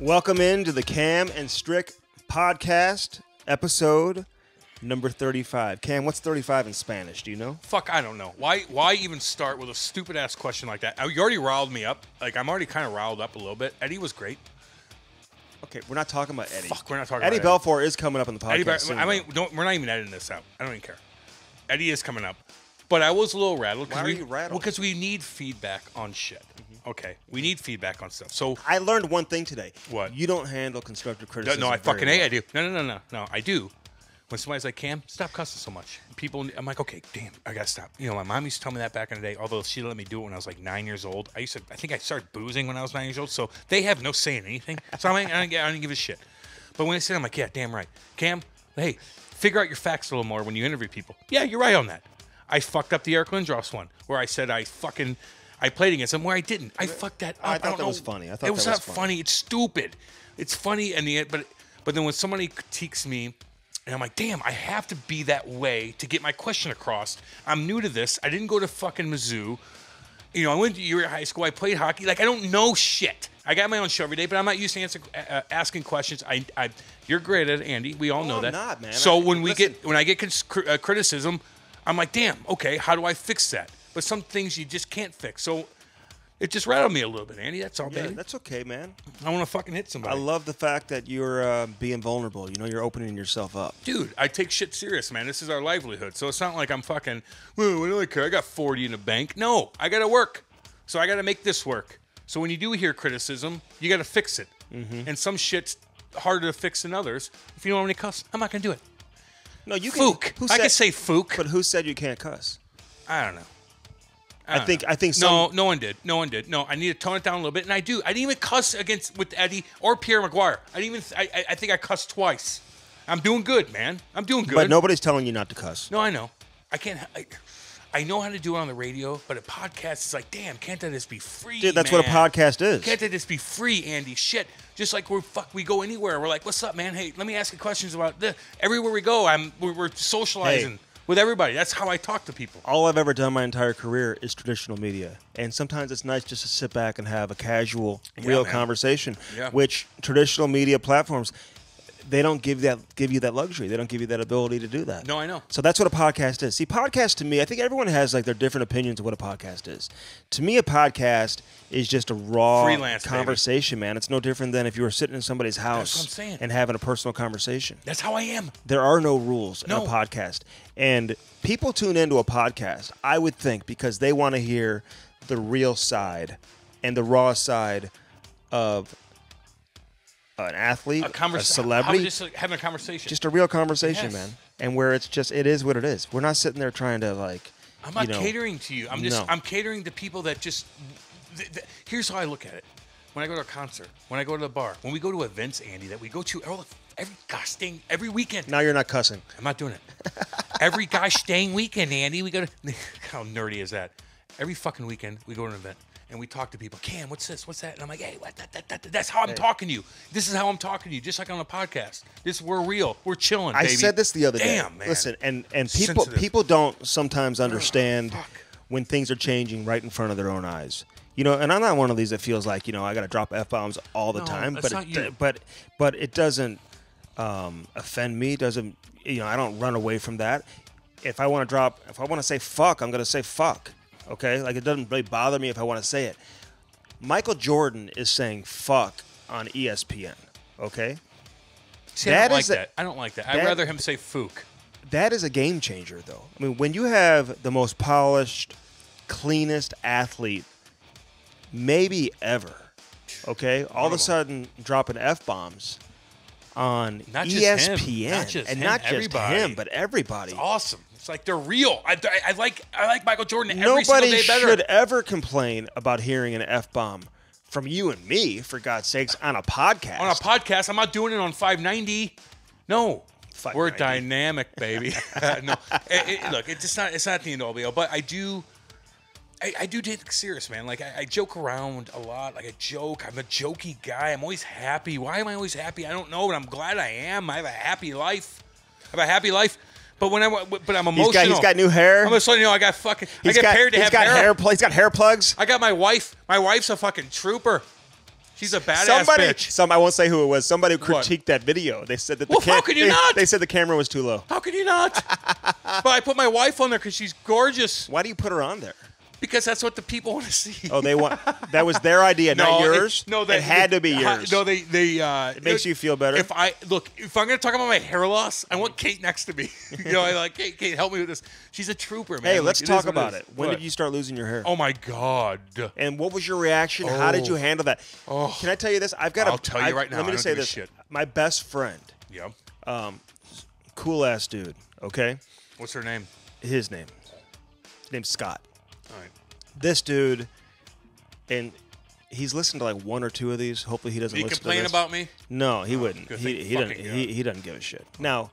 Welcome into the Cam and Strick podcast, episode number 35. Cam, what's 35 in Spanish? Do you know? Fuck, I don't know. Why even start with a stupid-ass question like that? You already riled me up. Like, I'm already kind of riled up a little bit. Eddie was great. Okay, we're not talking about Eddie. Fuck, we're not talking about Eddie. Belfour is coming up on the podcast soon. I mean, we're not even editing this out. I don't even care. Eddie is coming up. But I was a little rattled. Why are you rattled? Because we need feedback on shit. Okay, we need feedback on stuff. So I learned one thing today. What? You don't handle constructive criticism. No, I fucking well. I do. No, I do. When somebody's like, Cam, stop cussing so much. People, I'm like, okay, damn, I gotta stop. You know, my mom used to tell me that back in the day. Although she let me do it when I was like 9 years old. I think I started boozing when I was 9 years old. So they have no say in anything. So I don't give a shit. But when I said, I'm like, yeah, damn right, Cam. Hey, figure out your facts a little more when you interview people. Yeah, you're right on that. I fucked up the Eric Lindros one where I said I played against him where I didn't. I fucked that up. I thought that was funny. I thought it was not funny. It's stupid. It's funny, and but then when somebody critiques me, and I'm like, damn, I have to be that way to get my question across. I'm new to this. I didn't go to fucking Mizzou. You know, I went to Uriah High School. I played hockey. Like, I don't know shit. I got my own show every day, but I'm not used to asking questions. You're great at it, Andy. We all know that. I'm not, man. So when I get criticism, I'm like, damn, okay, how do I fix that? But some things you just can't fix. So it just rattled me a little bit, Andy. That's all, baby. That's okay, man. I want to fucking hit somebody. I love the fact that you're being vulnerable. You know, you're opening yourself up. Dude, I take shit serious, man. This is our livelihood. So it's not like I'm fucking, well, what do I care? I got 40 in the bank. No, I got to work. So I got to make this work. So when you do hear criticism, you got to fix it. And some shit's harder to fix than others. If you don't have any cuss, I'm not going to do it. No, you can. Fook. I can say fook. But who said you can't cuss? I don't know. I think some... No one did. No, I need to tone it down a little bit, and I do. I didn't even cuss with Eddie or Pierre Maguire. I think I cussed twice. I'm doing good, man. I'm doing good. But nobody's telling you not to cuss. No, I know. I can't. I know how to do it on the radio, but a podcast is like, damn, can't that just be free? Dude, that's what a podcast is. Can't that just be free, Andy? Shit. Just like we go anywhere. We're like, what's up, man? Hey, let me ask you questions about this. Everywhere we go, we're socializing. Hey. With everybody. That's how I talk to people. All I've ever done my entire career is traditional media. And sometimes it's nice just to sit back and have a casual, real conversation, which traditional media platforms, they don't give you that luxury. They don't give you that ability to do that. No, I know. So that's what a podcast is. See, podcast to me, I think everyone has like their different opinions of what a podcast is. To me, a podcast is just a raw freelance conversation, man. It's no different than if you were sitting in somebody's house and having a personal conversation. That's how I am. There are no rules in a podcast. And people tune into a podcast, I would think, because they want to hear the real side and the raw side of an athlete, a celebrity. Just having a conversation. Just a real conversation, man. And where it's just, it is what it is. We're not sitting there trying to like, I'm not catering to you. I'm catering to people that just, here's how I look at it. When I go to a concert, when I go to the bar, when we go to events, Andy, that we go to every weekend. Now you're not cussing. I'm not doing it. Every gosh dang weekend, Andy, we go to, how nerdy is that? Every fucking weekend we go to an event. And we talk to people. Cam, what's this? What's that? And I'm like, hey, what, that's how I'm talking to you. This is how I'm talking to you, just like on a podcast. We're real. We're chilling, baby. I said this the other day. Damn, man. Listen, and people don't sometimes understand when things are changing right in front of their own eyes. You know, and I'm not one of these that feels like, you know, I got to drop F-bombs all the time. But it doesn't offend me. Doesn't, you know, I don't run away from that. If I want to say fuck, I'm going to say fuck. Okay, like it doesn't really bother me if I want to say it. Michael Jordan is saying "fuck" on ESPN. Okay, see, I don't like that. I don't like that. I'd rather him say "fook." That is a game changer, though. I mean, when you have the most polished, cleanest athlete maybe ever, okay, all of a sudden dropping F-bombs on ESPN, and not just him, but everybody. It's awesome. It's like they're real. I like Michael Jordan every single day better. Nobody should ever complain about hearing an F-bomb from you and me, for God's sakes, on a podcast. On a podcast. I'm not doing it on 590. No. 590. We're dynamic, baby. No. Look, it's just not, it's not the end all be all, but I do... I do take it serious, man. Like, I joke around a lot. Like, I joke. I'm a jokey guy. I'm always happy. Why am I always happy? I don't know, but I'm glad I am. I have a happy life. I have a happy life. But I'm emotional. He's got new hair. I'm just letting you know, I got fucking... I got hair plugs. I got my wife. My wife's a fucking trooper. She's a badass bitch. I won't say who it was. Somebody critiqued that video. They said that They said the camera was too low. How could you not? But I put my wife on there because she's gorgeous. Why do you put her on there? Because that's what the people want to see. Oh, they want. That was their idea, not yours. It had to be yours. No, it makes you feel better. If I'm going to talk about my hair loss, I want Kate next to me. You know, I like Kate, help me with this. She's a trooper, man. Hey, let's talk about it. When did you start losing your hair? Oh my God! And what was your reaction? How did you handle that? Oh. Can I tell you this? I'll tell you right now. Let me just say this. My best friend. Yep. Cool ass dude. Okay. What's her name? His name. His name's Scott. All right. This dude, and he's listened to like one or two of these. Hopefully he doesn't listen to this. Did he complain about me? No, he wouldn't. He doesn't give a shit. Now,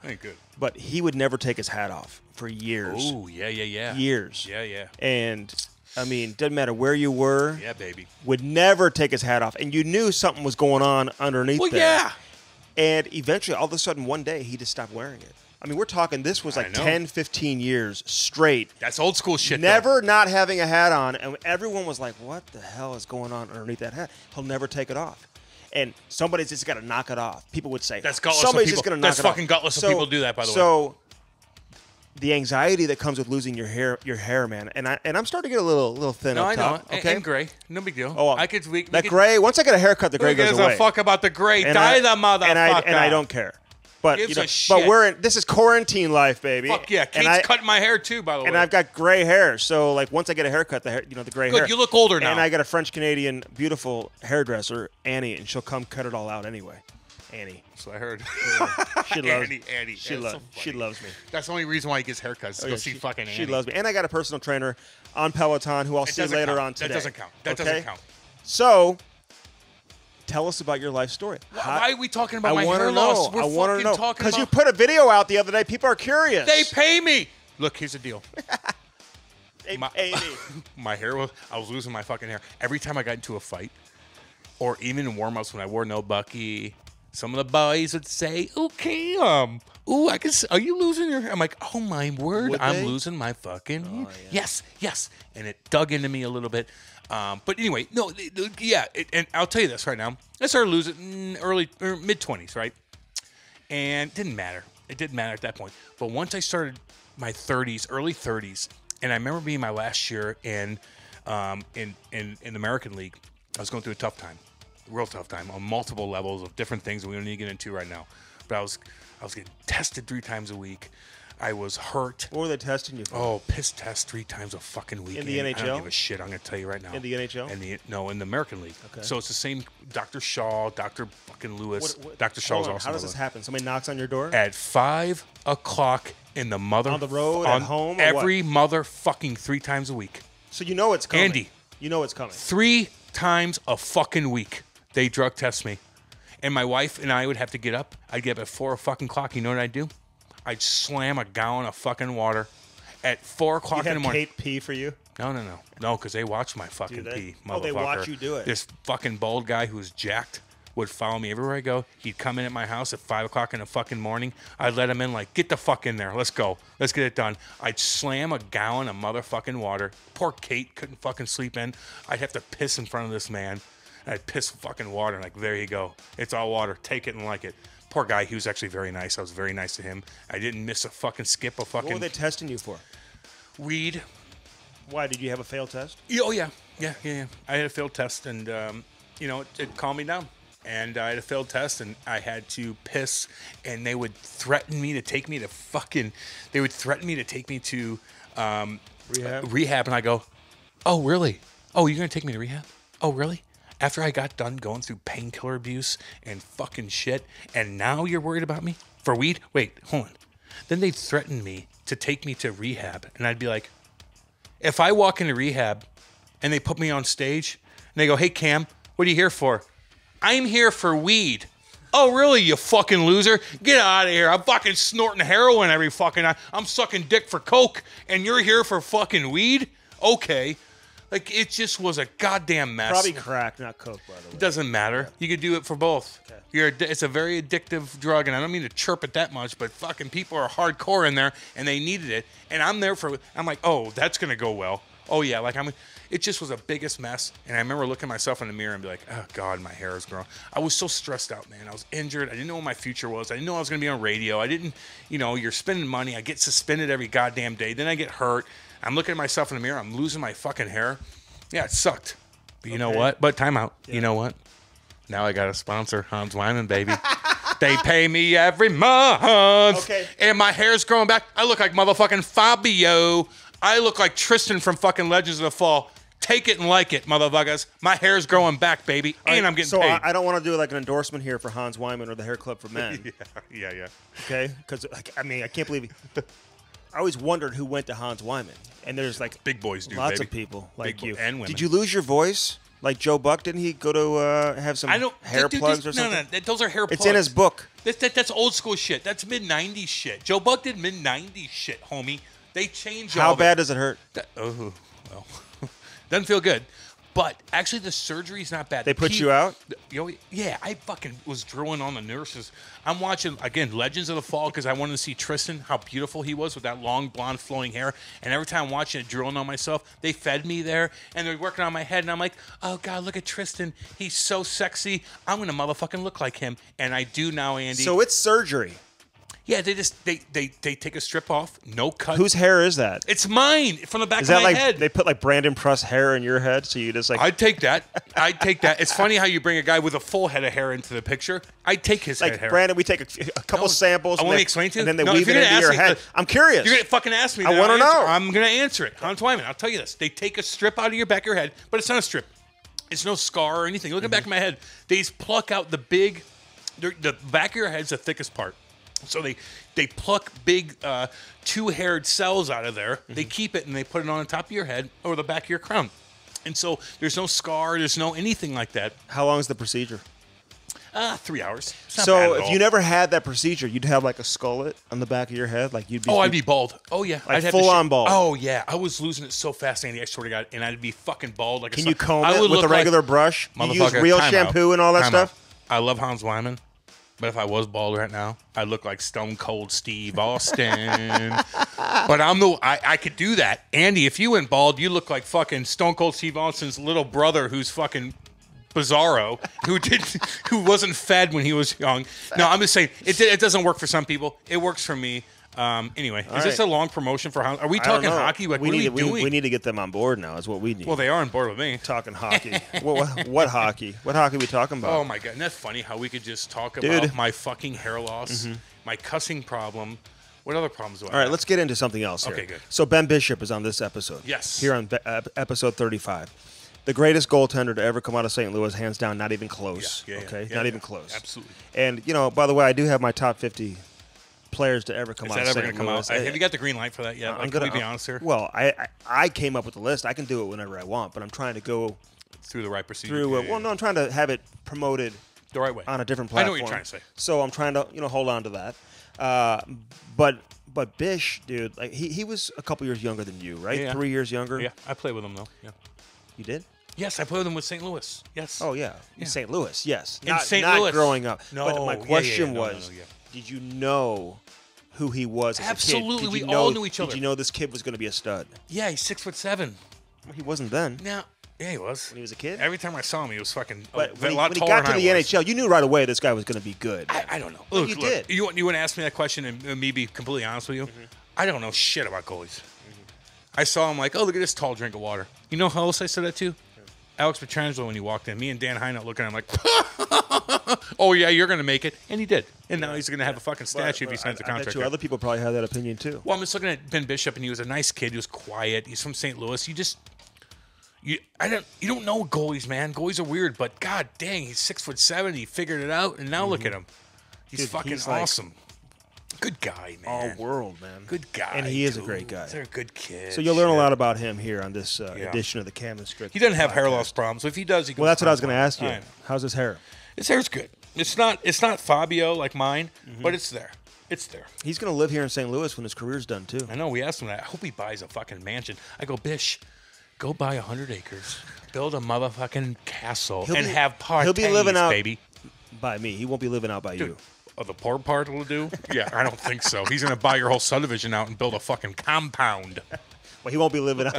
but he would never take his hat off for years. Oh, yeah, yeah, yeah. Years. Yeah, yeah. And, I mean, doesn't matter where you were. Yeah, baby. Would never take his hat off. And you knew something was going on underneath there. Well, yeah. And eventually, all of a sudden, one day, he just stopped wearing it. I mean, we're talking, this was like 10, 15 years straight. That's old school shit. Never not having a hat on. And everyone was like, what the hell is going on underneath that hat? He'll never take it off. And somebody's just got to knock it off. People would say, that's gutless. Somebody's just going to knock it off. That's fucking gutless of people to do that, by the way. So the anxiety that comes with losing your hair, man. And I'm starting to get a little thin up top. No, I know. Okay? And gray. No big deal. Oh, that gray, once I get a haircut, the gray goes away. Who gives a fuck about the gray? Die the motherfucker. And I don't care. But, you know, but we're in. This is quarantine life, baby. Fuck yeah! Kate's cutting my hair too, by the way. And I've got gray hair, so like once I get a haircut, the hair, you know, the gray hair. Good, you look older now. And I got a French Canadian beautiful hairdresser, Annie, and she'll come cut it all out anyway. Annie, that's what I heard. She loves Annie. She loves me. That's the only reason why he gets haircuts. Go see fucking Annie. She loves me, and I got a personal trainer on Peloton who I'll see later on today. That doesn't count. That doesn't count. So. Tell us about your life story. Why are we talking about my hair loss? I want to know. Because you put a video out the other day. People are curious. They pay me. Look, here's the deal. They pay me. My hair was, I was losing my fucking hair. Every time I got into a fight, or even in warm-ups when I wore no Bucky, some of the boys would say, okay, ooh, I can see, are you losing your hair? I'm like, oh, my word, I'm losing my fucking hair. Yeah. Yes, yes. And it dug into me a little bit. But anyway, no, yeah, and I'll tell you this right now. I started losing early, or mid-20s, right? And it didn't matter. It didn't matter at that point. But once I started my 30s, early 30s, and I remember being my last year in the American League, I was going through a tough time, real tough time, on multiple levels of different things that we don't need to get into right now. But I was getting tested 3 times a week. I was hurt. What were they testing you for? Oh, piss test 3 times a fucking week. In the NHL? I don't give a shit. I'm going to tell you right now. In the NHL? No, in the American League. Okay. So it's the same Dr. Shaw, Dr. fucking Lewis. Dr. Shaw's awesome. How does this happen? Somebody knocks on your door? At 5 o'clock in the mother... On the road, at home, every motherfucking 3 times a week. So you know it's coming. Andy. You know it's coming. 3 times a fucking week. They drug test me. And my wife and I would have to get up. I'd get up at 4 fucking o'clock. You know what I'd do? I'd slam a gallon of fucking water at 4 o'clock in the morning. Did Kate pee for you? No, no, no. No, because they watch my fucking pee, motherfucker. Oh, they watch you do it. This fucking bald guy who's jacked would follow me everywhere I go. He'd come in at my house at 5 o'clock in the fucking morning. I'd let him in like, get the fuck in there. Let's go. Let's get it done. I'd slam a gallon of motherfucking water. Poor Kate couldn't fucking sleep in. I'd have to piss in front of this man. I'd piss fucking water. Like, there you go. It's all water. Take it and like it. Poor guy, he was actually very nice. I was very nice to him. I didn't miss a fucking skip a fucking... What were they testing you for? Weed. Why? Did you have a failed test? Oh, yeah. Yeah, yeah, yeah. I had a failed test, and, you know, it calmed me down. And I had a failed test, and I had to piss, and they would threaten me to take me to fucking... They would threaten me to take me to... Rehab, and I go, oh, really? Oh, you're going to take me to rehab? Oh, really? After I got done going through painkiller abuse and fucking shit, and now you're worried about me for weed? Wait, hold on. Then they threatened me to take me to rehab, and I'd be like, if I walk into rehab and they put me on stage and they go, hey, Cam, what are you here for? I'm here for weed. Oh, really, you fucking loser? Get out of here. I'm fucking snorting heroin every fucking night. I'm sucking dick for coke, and you're here for fucking weed? Okay. Like, it just was a goddamn mess. Probably crack, not coke, by the way. It doesn't matter. Yeah. You could do it for both. Okay. It's a very addictive drug, and I don't mean to chirp it that much, but fucking people are hardcore in there, and they needed it. And I'm there for... I'm like, oh, that's going to go well. Oh, yeah. Like, I mean, it just was the biggest mess. And I remember looking myself in the mirror and be like, oh, God, my hair is growing. I was so stressed out, man. I was injured. I didn't know what my future was. I didn't know I was going to be on radio. I didn't, you know, you're spending money. I get suspended every goddamn day. Then I get hurt. I'm looking at myself in the mirror. I'm losing my fucking hair. Yeah, it sucked. But you know what? But time out. Yeah. You know what? Now I got a sponsor, Hans Wyman, baby. They pay me every month. Okay. And my hair's growing back. I look like motherfucking Fabio. I look like Tristan from fucking Legends of the Fall. Take it and like it, motherfuckers. My hair's growing back, baby, and I'm getting paid. So I don't want to do like an endorsement here for Hans Wyman or the Hair Club for Men. yeah. Okay? Because, like, I mean, I can't believe it. I always wondered who went to Hans Wyman, and there's like big boys do, lots of people like you and women. Did you lose your voice? Like Joe Buck, didn't he go to have some hair plugs or something? No, those are hair plugs. It's in his book. That's old school shit. That's mid-'90s shit. Joe Buck did mid-'90s shit, homie. They changed all of it. How bad does it hurt? Oh, well, doesn't feel good. But actually, the surgery's not bad. They put you out? Yeah, I fucking was drilling on the nurses. I'm watching, again, Legends of the Fall because I wanted to see Tristan, how beautiful he was with that long, blonde, flowing hair. And every time I'm watching it, drilling on myself, they fed me there, and they're working on my head. And I'm like, oh, God, look at Tristan. He's so sexy. I'm going to motherfucking look like him. And I do now, Andy. So it's surgery. Yeah, they just they take a strip off, no cut. Whose hair is that? It's mine from the back of my head. They put like Brandon Pruss hair in your head, so you just like. I'd take that. I'd take that. It's funny how you bring a guy with a full head of hair into the picture. I'd take his head hair. Brandon, we take a couple samples. I want to explain to you, and then they weave it into your head. I'm curious. You're gonna fucking ask me. I want to know. I'm gonna answer it. Hans Wyman, I'll tell you this: they take a strip out of your back of your head, but it's not a strip. It's no scar or anything. Look at the back of my head. They pluck out the big. The back of your head's the thickest part. So they pluck big two-haired cells out of there. They keep it, and they put it on the top of your head or the back of your crown. And so there's no scar. There's no anything like that. How long is the procedure? 3 hours. So if you never had that procedure, you'd have like a skullet on the back of your head? Like you'd be, I'd be bald. Oh, yeah. Like full-on bald. Oh, yeah. I was losing it so fast, Andy, I swear to God, and I'd be fucking bald. Like Can you comb it with a regular brush? You use real shampoo and all that stuff? I love Hans Wyman. But if I was bald right now, I'd look like Stone Cold Steve Austin. But I could do that. Andy, if you went bald, you look like fucking Stone Cold Steve Austin's little brother who's fucking bizarro, who wasn't fed when he was young. No, I'm just saying, it doesn't work for some people. It works for me. Anyway, is this a long promotion for hockey? Are we talking hockey? Like, what are we doing? We need to get them on board now is what we need. Well, they are on board with me. Talking hockey. what hockey? What hockey are we talking about? Oh, my God. Isn't that funny how we could just talk about my fucking hair loss, my cussing problem. What other problems do I have? All right, let's get into something else here. Okay, good. So Ben Bishop is on this episode. Yes. Here on episode 35. The greatest goaltender to ever come out of St. Louis, hands down, not even close. Yeah, not even close. Absolutely. And, you know, by the way, I do have my top 50 players to ever come out. Is that ever going to come out? Have you got the green light for that yet? I'm going to be honest here. Well, I came up with the list. I can do it whenever I want, but I'm trying to go through the right procedure. I'm trying to have it promoted the right way on a different platform. I know what you're trying to say. So I'm trying to hold on to that. But Bish, dude, like he was a couple years younger than you, right? Yeah. 3 years younger. Yeah, I played with him though. Yeah, you did. Yes, I played with him with St. Louis. Yes. Oh yeah, in St. Louis. Yes. In St. Louis. Not growing up. No. But my question was, did you know who he was as a kid? Absolutely, we all knew each other. Did you know this kid was going to be a stud? Yeah, he's 6'7". Well, he wasn't then. No, yeah, he was. When he was a kid? Every time I saw him, he was fucking a lot taller than I was. When he got to the NHL, you knew right away this guy was going to be good. I don't know. Look, you did. You want to ask me that question and me be completely honest with you? I don't know shit about goalies. I saw him like, oh, look at this tall drink of water. You know how else I said that to? Alex Petrangelo when he walked in. Me and Dan Hynott looking at him like, oh, yeah, you're going to make it. And he did. And now he's going to have a fucking statue if he signs the contract. I bet you other people probably have that opinion too. Well, I'm just looking at Ben Bishop, and he was a nice kid. He was quiet. He's from St. Louis. You don't know goalies, man. Goalies are weird, but God dang, he's 6'7". He figured it out, and now look at him. He's awesome. Good guy, man. All world, man. Good guy. And he is a great guy. They're a good kid. So you'll learn a lot about him here on this edition of the Camden Strict. He doesn't have hair loss problems. If he does, he can. Well, that's what I was going to ask you. How's his hair? His hair's good. It's not Fabio like mine, but it's there. It's there. He's going to live here in St. Louis when his career's done, too. I know. We asked him that. I hope he buys a fucking mansion. I go, Bish, go buy 100 acres, build a motherfucking castle, and have parties, baby. He'll be living out by me. He won't be living out by you. Oh, the poor part will do? Yeah, I don't think so. He's going to buy your whole subdivision out and build a fucking compound. Well, he won't be living out.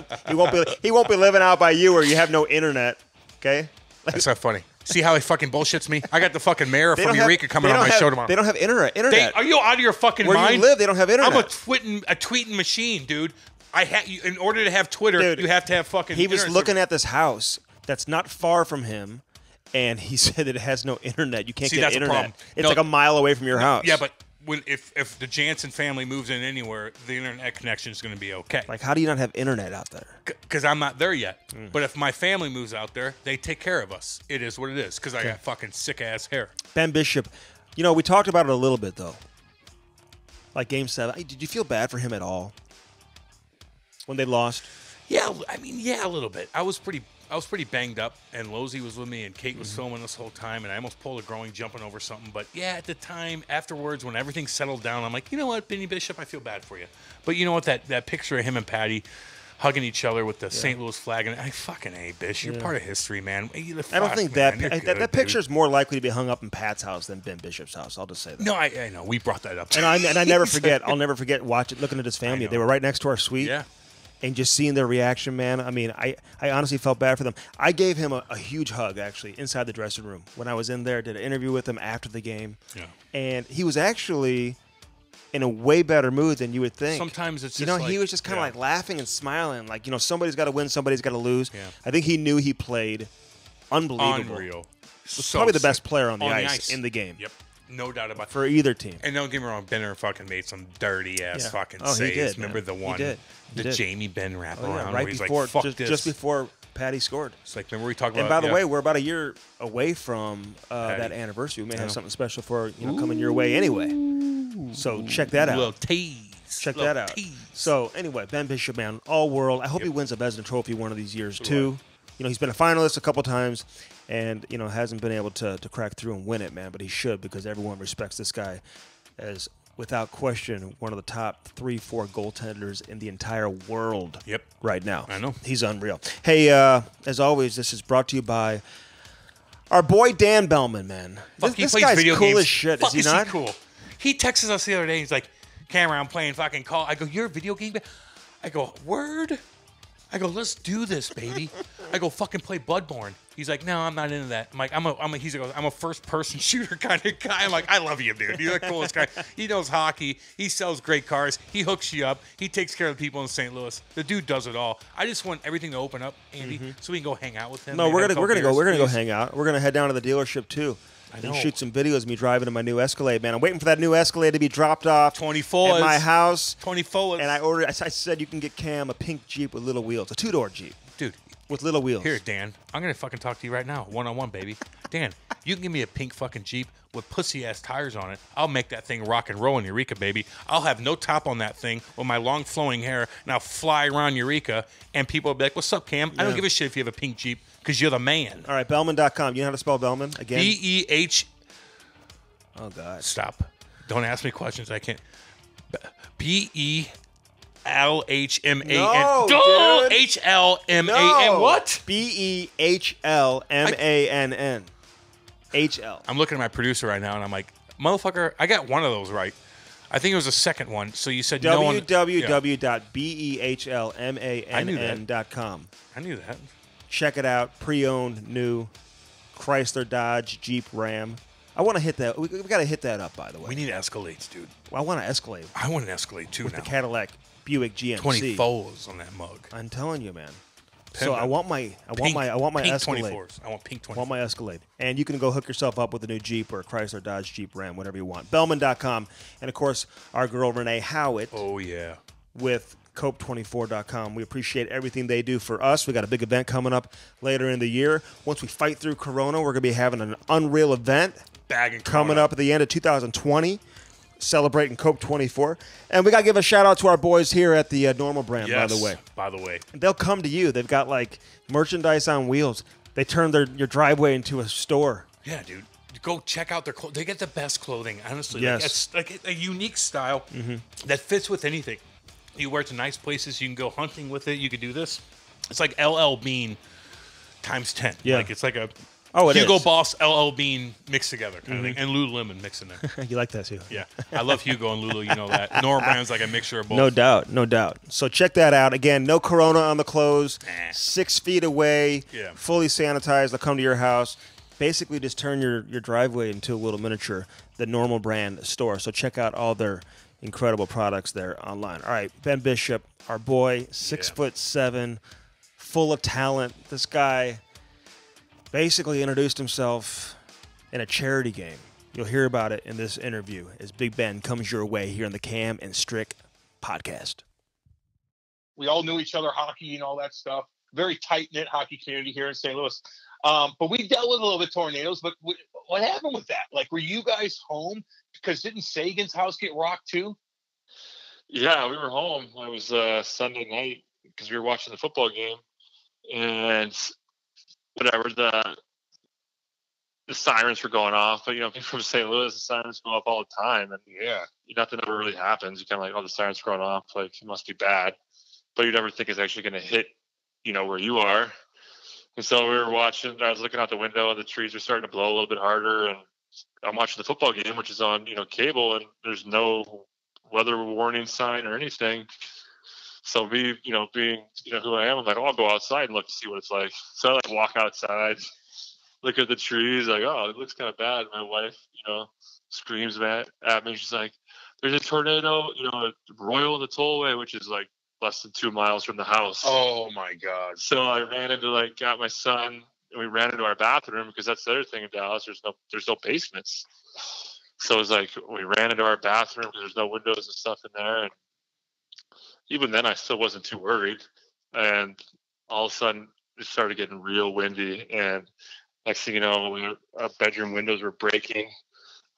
He won't be living out by you, or you have no internet. Okay. That's not funny. See how he fucking bullshits me? I got the fucking mayor from Eureka coming on my show tomorrow. They don't have internet. Are you out of your fucking mind? Where you live, they don't have internet. I'm a tweeting machine, dude. In order to have Twitter, dude, you have to have fucking. He was looking at this house that's not far from him, and he said that it has no internet. You can't get internet. A problem. It's like a mile away from your house. Yeah, but. If the Jansen family moves in anywhere, the internet connection is going to be okay. Like, how do you not have internet out there? Because I'm not there yet. Mm. But if my family moves out there, they take care of us. It is what it is, because I got fucking sick-ass hair. Ben Bishop, you know, we talked about it a little bit, though. Like, Game 7, did you feel bad for him at all when they lost? Yeah, I mean, yeah, a little bit. I was pretty banged up, and Losey was with me, and Kate was filming this whole time, and I almost pulled a groin jumping over something. But, yeah, at the time, afterwards, when everything settled down, I'm like, you know what, Benny Bishop, I feel bad for you. But you know what, that picture of him and Patty hugging each other with the St. Louis flag, and I fucking A, Bish, you're part of history, man. I don't think that picture is more likely to be hung up in Pat's house than Ben Bishop's house. I'll just say that. No, I know. We brought that up. And I never forget. I'll never forget looking at his family. They were right next to our suite. Yeah. And just seeing their reaction, man, I mean, I honestly felt bad for them. I gave him a huge hug, actually, inside the dressing room. When I was in there, did an interview with him after the game. Yeah. And he was actually in a way better mood than you would think. Sometimes it's just, you know, like, he was just kind of like laughing and smiling. Like, you know, somebody's got to win, somebody's got to lose. Yeah. I think he knew he played unbelievable. Unreal. Was probably the best player on the ice in the game. Yep. No doubt about it. For either team. And don't get me wrong, Benner fucking made some dirty-ass fucking saves. He did, remember the one? The Jamie Benn wrap around right before, like, just before Patty scored. It's like, remember we talked about. And by the way, we're about a year away from that anniversary. We may have something special for coming your way anyway. So check that out. A little tease. Check that out. So anyway, Ben Bishop, man, all world. I hope he wins a Vezina Trophy one of these years too. You know, he's been a finalist a couple times, and, you know, hasn't been able to crack through and win it, man. But he should, because everyone respects this guy as, without question, one of the top 3-4 goaltenders in the entire world right now. I know. He's unreal. Hey, as always, this is brought to you by our boy Dan Bellman, man. Fuck, this guy's video cool as shit. Fuck, is he not? He cool. He texted us the other day. He's like, Cameron, I'm playing fucking Call. I go, you're a video game? I go, word? I go, let's do this, baby. I go, fucking play Bloodborne. He's like, no, I'm not into that. I'm like, I'm a first-person shooter kind of guy. I'm like, I love you, dude. You're the coolest guy. He knows hockey. He sells great cars. He hooks you up. He takes care of the people in St. Louis. The dude does it all. I just want everything to open up, Andy, so we can go hang out with him. No, we're gonna go hang out. We're gonna head down to the dealership too. I know. And shoot some videos of me driving in my new Escalade, man. I'm waiting for that new Escalade to be dropped off 24 at my house. 24. And I said you can get Cam a pink Jeep with little wheels, a two-door Jeep, dude, with little wheels. Here, Dan, I'm gonna fucking talk to you right now, one-on-one, baby. Dan, you can give me a pink fucking Jeep with pussy-ass tires on it. I'll make that thing rock and roll in Eureka, baby. I'll have no top on that thing with my long flowing hair, and I'll fly around Eureka, and people will be like, what's up, Cam? Yeah. I don't give a shit if you have a pink Jeep, because you're the man. All right, Bellman.com. You know how to spell Bellman? Again? B-E-H. Oh, God. Stop. Don't ask me questions. I can't. B-E-L-H-M-A-N. No, H-L-M-A-N. No. What? B-E-H-L-M-A-N-N. H-L. I'm looking at my producer right now, and I'm like, motherfucker, I got one of those right. I think it was the second one. So you said www.behlmann.com. I knew that. Check it out. Pre-owned, new Chrysler, Dodge, Jeep, Ram. I want to hit that. We've got to hit that up, by the way. We need Escalades, dude. Well, I want to Escalade. I want an Escalade, too, with the Cadillac Buick GMC. 24s on that mug. I'm telling you, man. So I want my Escalade. 24s. I want pink 24s. I want my Escalade. And you can go hook yourself up with a new Jeep or a Chrysler, Dodge, Jeep, Ram, whatever you want. Bellman.com. And, of course, our girl Renee Howitt. Oh, yeah. With Cope24.com. We appreciate everything they do for us. We got a big event coming up later in the year. Once we fight through Corona, we're going to be having an unreal event coming up at the end of 2020, celebrating Cope 24. And we got to give a shout out to our boys here at the Normal Brand, by the way. They'll come to you. They've got, like, merchandise on wheels. They turn your driveway into a store. Yeah, dude. Go check out their clothes. They get the best clothing, honestly. Yes. Like a unique style that fits with anything. You wear it to nice places. You can go hunting with it. You could do this. It's like LL Bean times 10. Yeah. Like, it's like a Oh, it Hugo is. Boss, LL Bean mixed together kind of thing. And Lululemon mixed in there. You like that too. Yeah. I love Hugo and Lulu. You know that. Normal Brand's like a mixture of both. No doubt. No doubt. So check that out. Again, no Corona on the clothes. 6 feet away. Yeah. Fully sanitized. They'll come to your house. Basically just turn your driveway into a little miniature, the Normal Brand store. So check out all their incredible products there online. All right, Ben Bishop, our boy, 6'7", full of talent. This guy basically introduced himself in a charity game. You'll hear about it in this interview as Big Ben comes your way here on the Cam and Strick podcast. We all knew each other, hockey and all that stuff. Very tight-knit hockey community here in St. Louis. But we dealt with a little bit of tornadoes, but what happened with that? Like, were you guys home? Because didn't Sagan's house get rocked too? Yeah, we were home. It was Sunday night because we were watching the football game. And whatever, the sirens were going off. But, you know, people from St. Louis, the sirens go off all the time. And yeah, nothing ever really happens. You're kind of like, oh, the sirens are going off. Like, it must be bad. But you never think it's actually going to hit, you know, where you are. And so we were watching, I was looking out the window and the trees were starting to blow a little bit harder, and I'm watching the football game, which is on, you know, cable, and there's no weather warning sign or anything. So me, you know, being, you know, who I am, I'm like, oh, I'll go outside and look to see what it's like. So I like walk outside, look at the trees, like, oh, it looks kind of bad. My wife, you know, screams at me. She's like, there's a tornado, you know, royal in the tollway, which is like less than 2 miles from the house. Oh my God. So I ran into, like, got my son, and we ran into our bathroom, because that's the other thing in Dallas, there's no basements. So it was like, we ran into our bathroom because there's no windows and stuff in there. And even then I still wasn't too worried. And all of a sudden it started getting real windy. And next thing you know, our bedroom windows were breaking.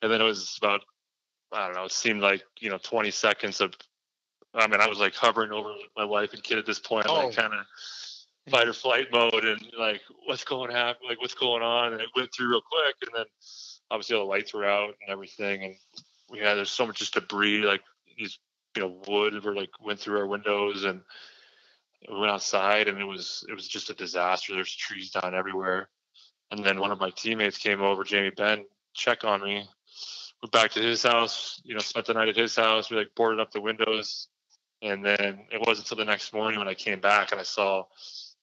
And then it was about, I don't know, it seemed like, you know, 20 seconds of, I mean, I was like hovering over my wife and kid at this point, like kind of fight or flight mode, and like, what's going on? And it went through real quick, and then obviously all the lights were out and everything, and we had, there's so much just debris, like these, you know, wood were like went through our windows, and we went outside, and it was just a disaster. There's trees down everywhere, and then one of my teammates came over, Jamie Benn, check on me. Went back to his house, you know, spent the night at his house. We like boarded up the windows. And then it wasn't until the next morning when I came back and I saw,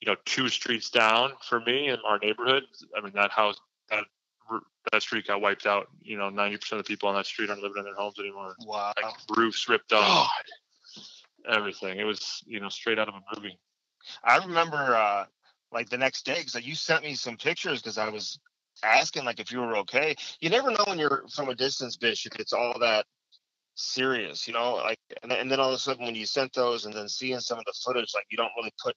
you know, 2 streets down for me in our neighborhood. I mean, that house, that street got wiped out. You know, 90% of the people on that street aren't living in their homes anymore. Wow. Like, roofs ripped off. God. Everything. It was, you know, straight out of a movie. I remember, like, the next day, because you sent me some pictures because I was asking, like, if you were okay. You never know when you're from a distance, Bishop. It's all that serious, you know, like, and then all of a sudden when you sent those and then seeing some of the footage, like, you don't really put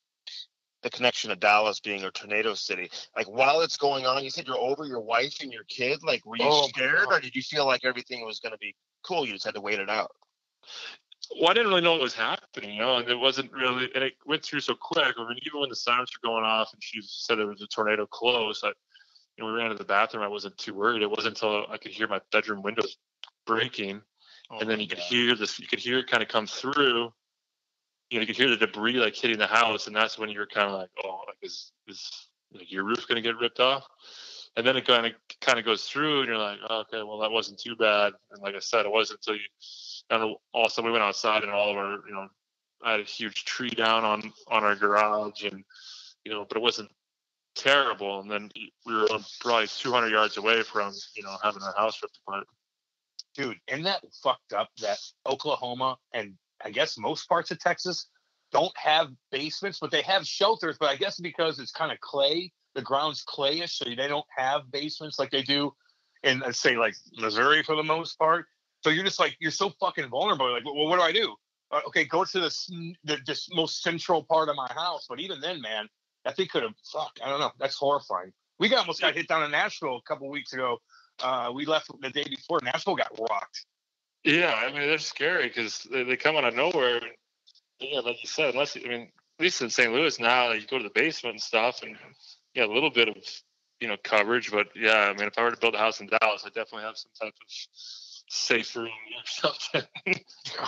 the connection of Dallas being a tornado city. Like, while it's going on, you said you're over your wife and your kid. Like, were you scared, or did you feel like everything was going to be cool? You just had to wait it out. Well, I didn't really know what was happening, you know, and it wasn't really, and it went through so quick. I mean, even when the sirens were going off and she said there was a tornado close, we ran to the bathroom. I wasn't too worried. It wasn't until I could hear my bedroom windows breaking. Oh, and then you could hear this, you could hear it kind of come through, you know, you could hear the debris like hitting the house. And that's when you were kind of like, oh, like, is like your roof going to get ripped off? And then it kind of goes through and you're like, oh, okay, well, that wasn't too bad. And like I said, it wasn't until also we went outside and all of our, you know, I had a huge tree down on our garage, and, you know, but it wasn't terrible. And then we were probably 200 yards away from, you know, having our house ripped apart. Dude, isn't that fucked up that Oklahoma and I guess most parts of Texas don't have basements, but they have shelters? But I guess because it's kind of clay, the ground's clayish, so they don't have basements like they do in, let's say, like Missouri for the most part. So you're just like, you're so fucking vulnerable. You're like, well, what do I do? Okay, go to this most central part of my house. But even then, man, that thing could have, I don't know. That's horrifying. We almost got hit down in Nashville a couple weeks ago. We left the day before. Nashville got rocked. Yeah, I mean, they're scary because they come out of nowhere. And, yeah, like you said, at least in St. Louis now, like, you go to the basement and stuff, and yeah, a little bit of, you know, coverage. But yeah, I mean, if I were to build a house in Dallas, I definitely have some type of safe room or something.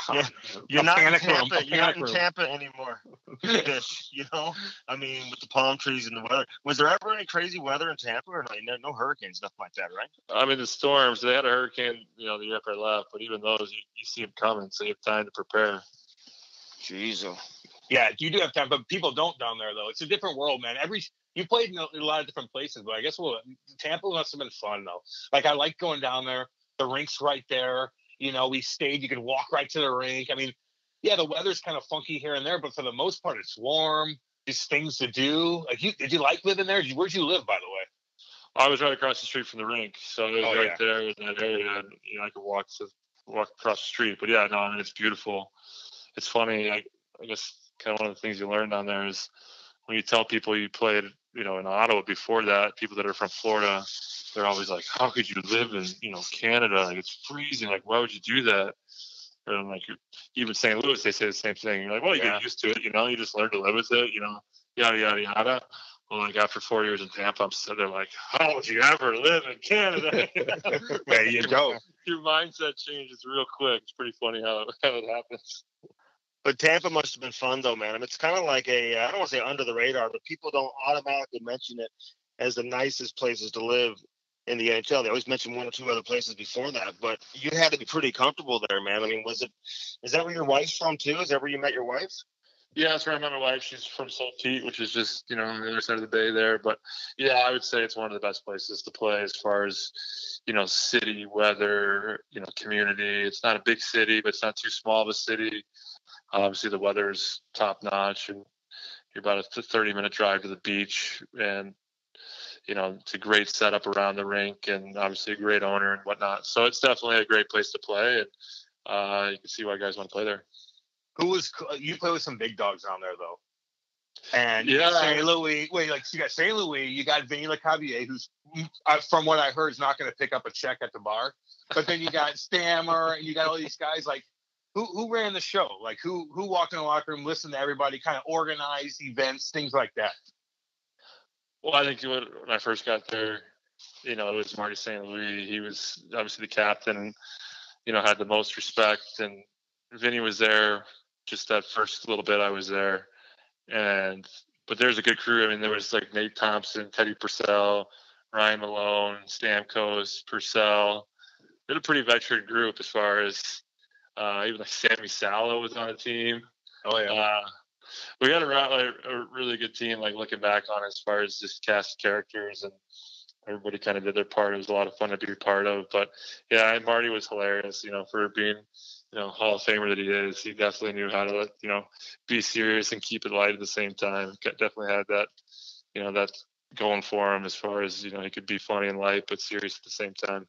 Yeah. You're not in Tampa anymore. You know, I mean, with the palm trees and the weather. Was there ever any crazy weather in Tampa, or no hurricanes, nothing like that, right? I mean, the storms. They had a hurricane, the year after I left, but even those, you see them coming, so you have time to prepare. Jeez. Yeah, you do have time, but people don't down there though. It's a different world, man. You played in a lot of different places, but I guess Tampa must have been fun though. Like, I like going down there. The rink's right there. We stayed. You could walk right to the rink. I mean, yeah, the weather's kind of funky here and there, but for the most part, it's warm. There's things to do. Like, did you like living there? Where'd you live, by the way? I was right across the street from the rink, so it was there in that area. I could walk across the street. But yeah, no, I mean, it's beautiful. It's funny. I guess kind of one of the things you learn down there is when you tell people you played, in Ottawa before that, people that are from Florida, they're always like, how could you live in, Canada? Like, it's freezing. Like, why would you do that? And like, even St. Louis, they say the same thing. You're like, well, you get used to it, you just learn to live with it, yada, yada, yada. Well, like, after 4 years in Tampa, I'm sitting there like, how would you ever live in Canada? There you go. Your mindset changes real quick. It's pretty funny how it happens. But Tampa must have been fun, though, man. I mean, it's kind of like I don't want to say under the radar, but people don't automatically mention it as the nicest places to live in the NHL. They always mention one or two other places before that, but you had to be pretty comfortable there, man. I mean, is that where your wife's from, too? Is that where you met your wife? Yeah, that's where I met my wife. She's from St. Pete, which is just, on the other side of the bay there. But, yeah, I would say it's one of the best places to play as far as, city, weather, community. It's not a big city, but it's not too small of a city. Obviously, the weather's top-notch, and you're about a 30-minute drive to the beach, and, it's a great setup around the rink and obviously a great owner and whatnot. So it's definitely a great place to play, and you can see why guys want to play there. You play with some big dogs down there, though. And St. Louis, you got St. Louis, you got Vinny Lecavier, who's, from what I heard, is not going to pick up a check at the bar. But then you got Stammer, and you got all these guys, like, Who ran the show? Like, who walked in the locker room, listened to everybody, kind of organized events, things like that? Well, I think when I first got there, it was Marty St. Louis. He was obviously the captain, had the most respect. And Vinny was there just that first little bit I was there. But there's a good crew. I mean, there was like Nate Thompson, Teddy Purcell, Ryan Malone, Stamkos, Purcell. They're a pretty veteran group as far as – even like Sammy Salo was on the team. Oh, yeah. We had a really good team, like, looking back on as far as just cast characters, and everybody kind of did their part. It was a lot of fun to be a part of. But, yeah, and Marty was hilarious, for being, Hall of Famer that he is. He definitely knew how to, be serious and keep it light at the same time. Definitely had that, that going for him as far as, he could be funny and light but serious at the same time.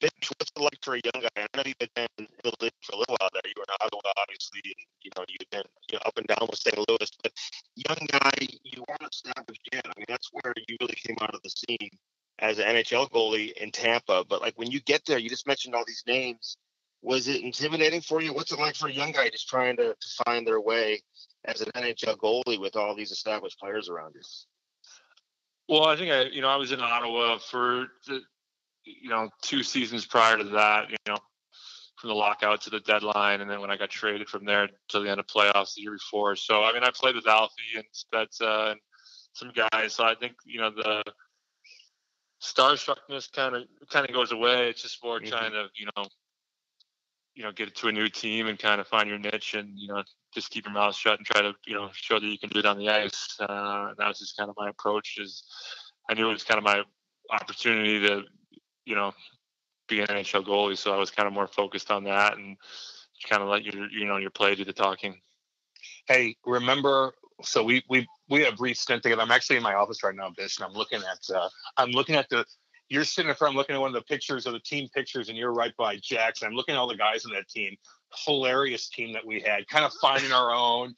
Bitch, what's it like for a young guy? I know you've been in the league for a little while there. You were in Ottawa, obviously, and, you've been up and down with St. Louis. But young guy, you weren't established yet. I mean, that's where you really came out of the scene as an NHL goalie in Tampa. But, like, when you get there, you just mentioned all these names. Was it intimidating for you? What's it like for a young guy just trying to find their way as an NHL goalie with all these established players around you? Well, I think, I was in Ottawa for – 2 seasons prior to that, from the lockout to the deadline. And then when I got traded from there to the end of playoffs the year before. So, I mean, I played with Alfie and Spezza and some guys. So I think, the starstruckness kind of goes away. It's just more trying to, get to a new team and kind of find your niche and, just keep your mouth shut and try to, show that you can do it on the ice. That was just kind of my approach. I knew it was kind of my opportunity to, be an NHL goalie. So I was kind of more focused on that and kind of let your play do the talking. Hey, remember, so we had a brief stint together. I'm actually in my office right now, Bish, and I'm looking at, you're sitting in front, I'm looking at one of the pictures of the team pictures, and you're right by Jackson. I'm looking at all the guys on that team. Hilarious team that we had, kind of finding our own,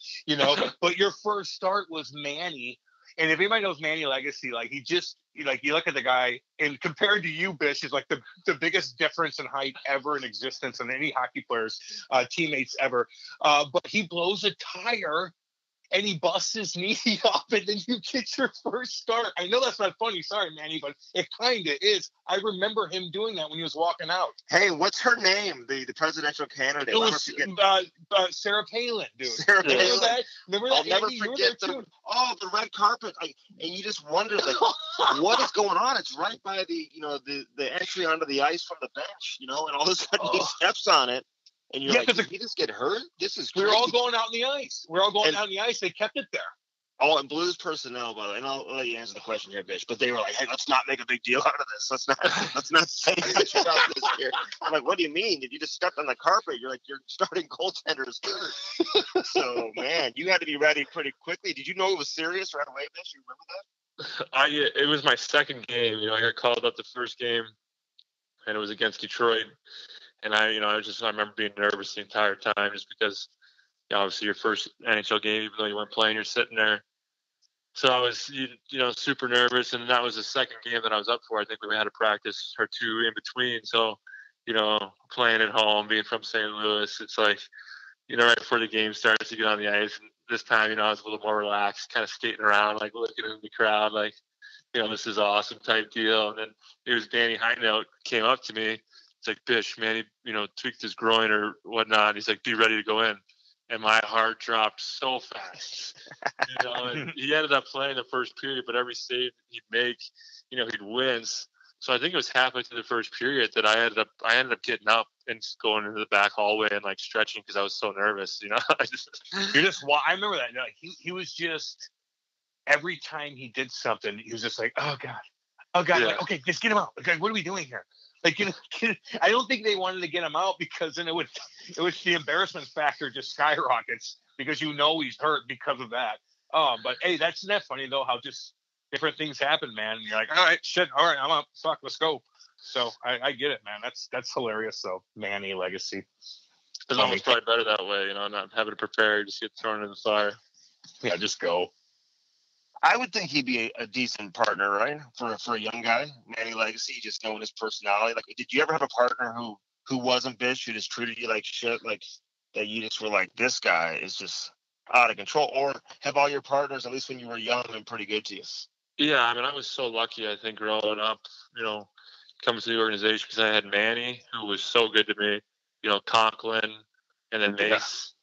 but your first start was Manny. And if anybody knows Manny Legace, like, he just, you look at the guy, and compared to you, Bish, is like the biggest difference in height ever in existence in any hockey player's teammates ever. But he blows a tire and he busts his knee up, and then you get your first start. I know that's not funny. Sorry, Manny, but it kind of is. I remember him doing that when he was walking out. Hey, what's her name? The presidential candidate. It was Sarah Palin, dude. Sarah Palin. Remember that? I'll never forget them. Oh, the red carpet. And you just wonder, like, what is going on? It's right by the entry onto the ice from the bench, and all of a sudden he steps on it. And you're like, did he just get hurt? This is crazy. We're all going out on the ice. They kept it there. Oh, and Blues personnel, by the way, and I'll let you answer the question here, bitch. But they were like, hey, let's not make a big deal out of this. Let's not say much about this here. I'm like, what do you mean? Did you just step on the carpet? You're like, your starting goaltender is hurt. So, man, you had to be ready pretty quickly. Did you know it was serious right away, bitch? You remember that? It was my second game. I got called up the first game, and it was against Detroit. And I remember being nervous the entire time just because, obviously your first NHL game, even though you weren't playing, you're sitting there. So I was, super nervous. And that was the second game that I was up for. I think we had a practice or two in between. So, playing at home, being from St. Louis, it's like, right before the game starts, you get on the ice. And this time, I was a little more relaxed, kind of skating around, like looking at the crowd, like, this is awesome type deal. And then it was Danny Highnote came up to me. It's like, Bish, man, he, tweaked his groin or whatnot. He's like, be ready to go in. And my heart dropped so fast. And he ended up playing the first period, but every save he'd make, he'd wince. So I think it was halfway through the first period that I ended up getting up and going into the back hallway and like stretching because I was so nervous. I remember that. No, he was just, every time he did something, he was just like, oh God, yeah. Like, okay, just get him out. Okay, what are we doing here? Like, I don't think they wanted to get him out because then it would the embarrassment factor just skyrockets because he's hurt because of that. But hey, that's not funny though how just different things happen, man. And you're like, all right, I'm up. Fuck, let's go. So I get it, man. That's hilarious. So Manny Legace. It's almost probably better that way, not having to prepare, just get thrown in the fire. Yeah, just go. I would think he'd be a decent partner, right? For a young guy, Manny Legace, just knowing his personality. Like, did you ever have a partner who wasn't bitch, who just treated you like shit, like that you just were like, this guy is just out of control? Or have all your partners, at least when you were young, been pretty good to you? Yeah, I mean, I was so lucky, I think, growing up, coming to the organization because I had Manny, who was so good to me, Conklin, and then Mace.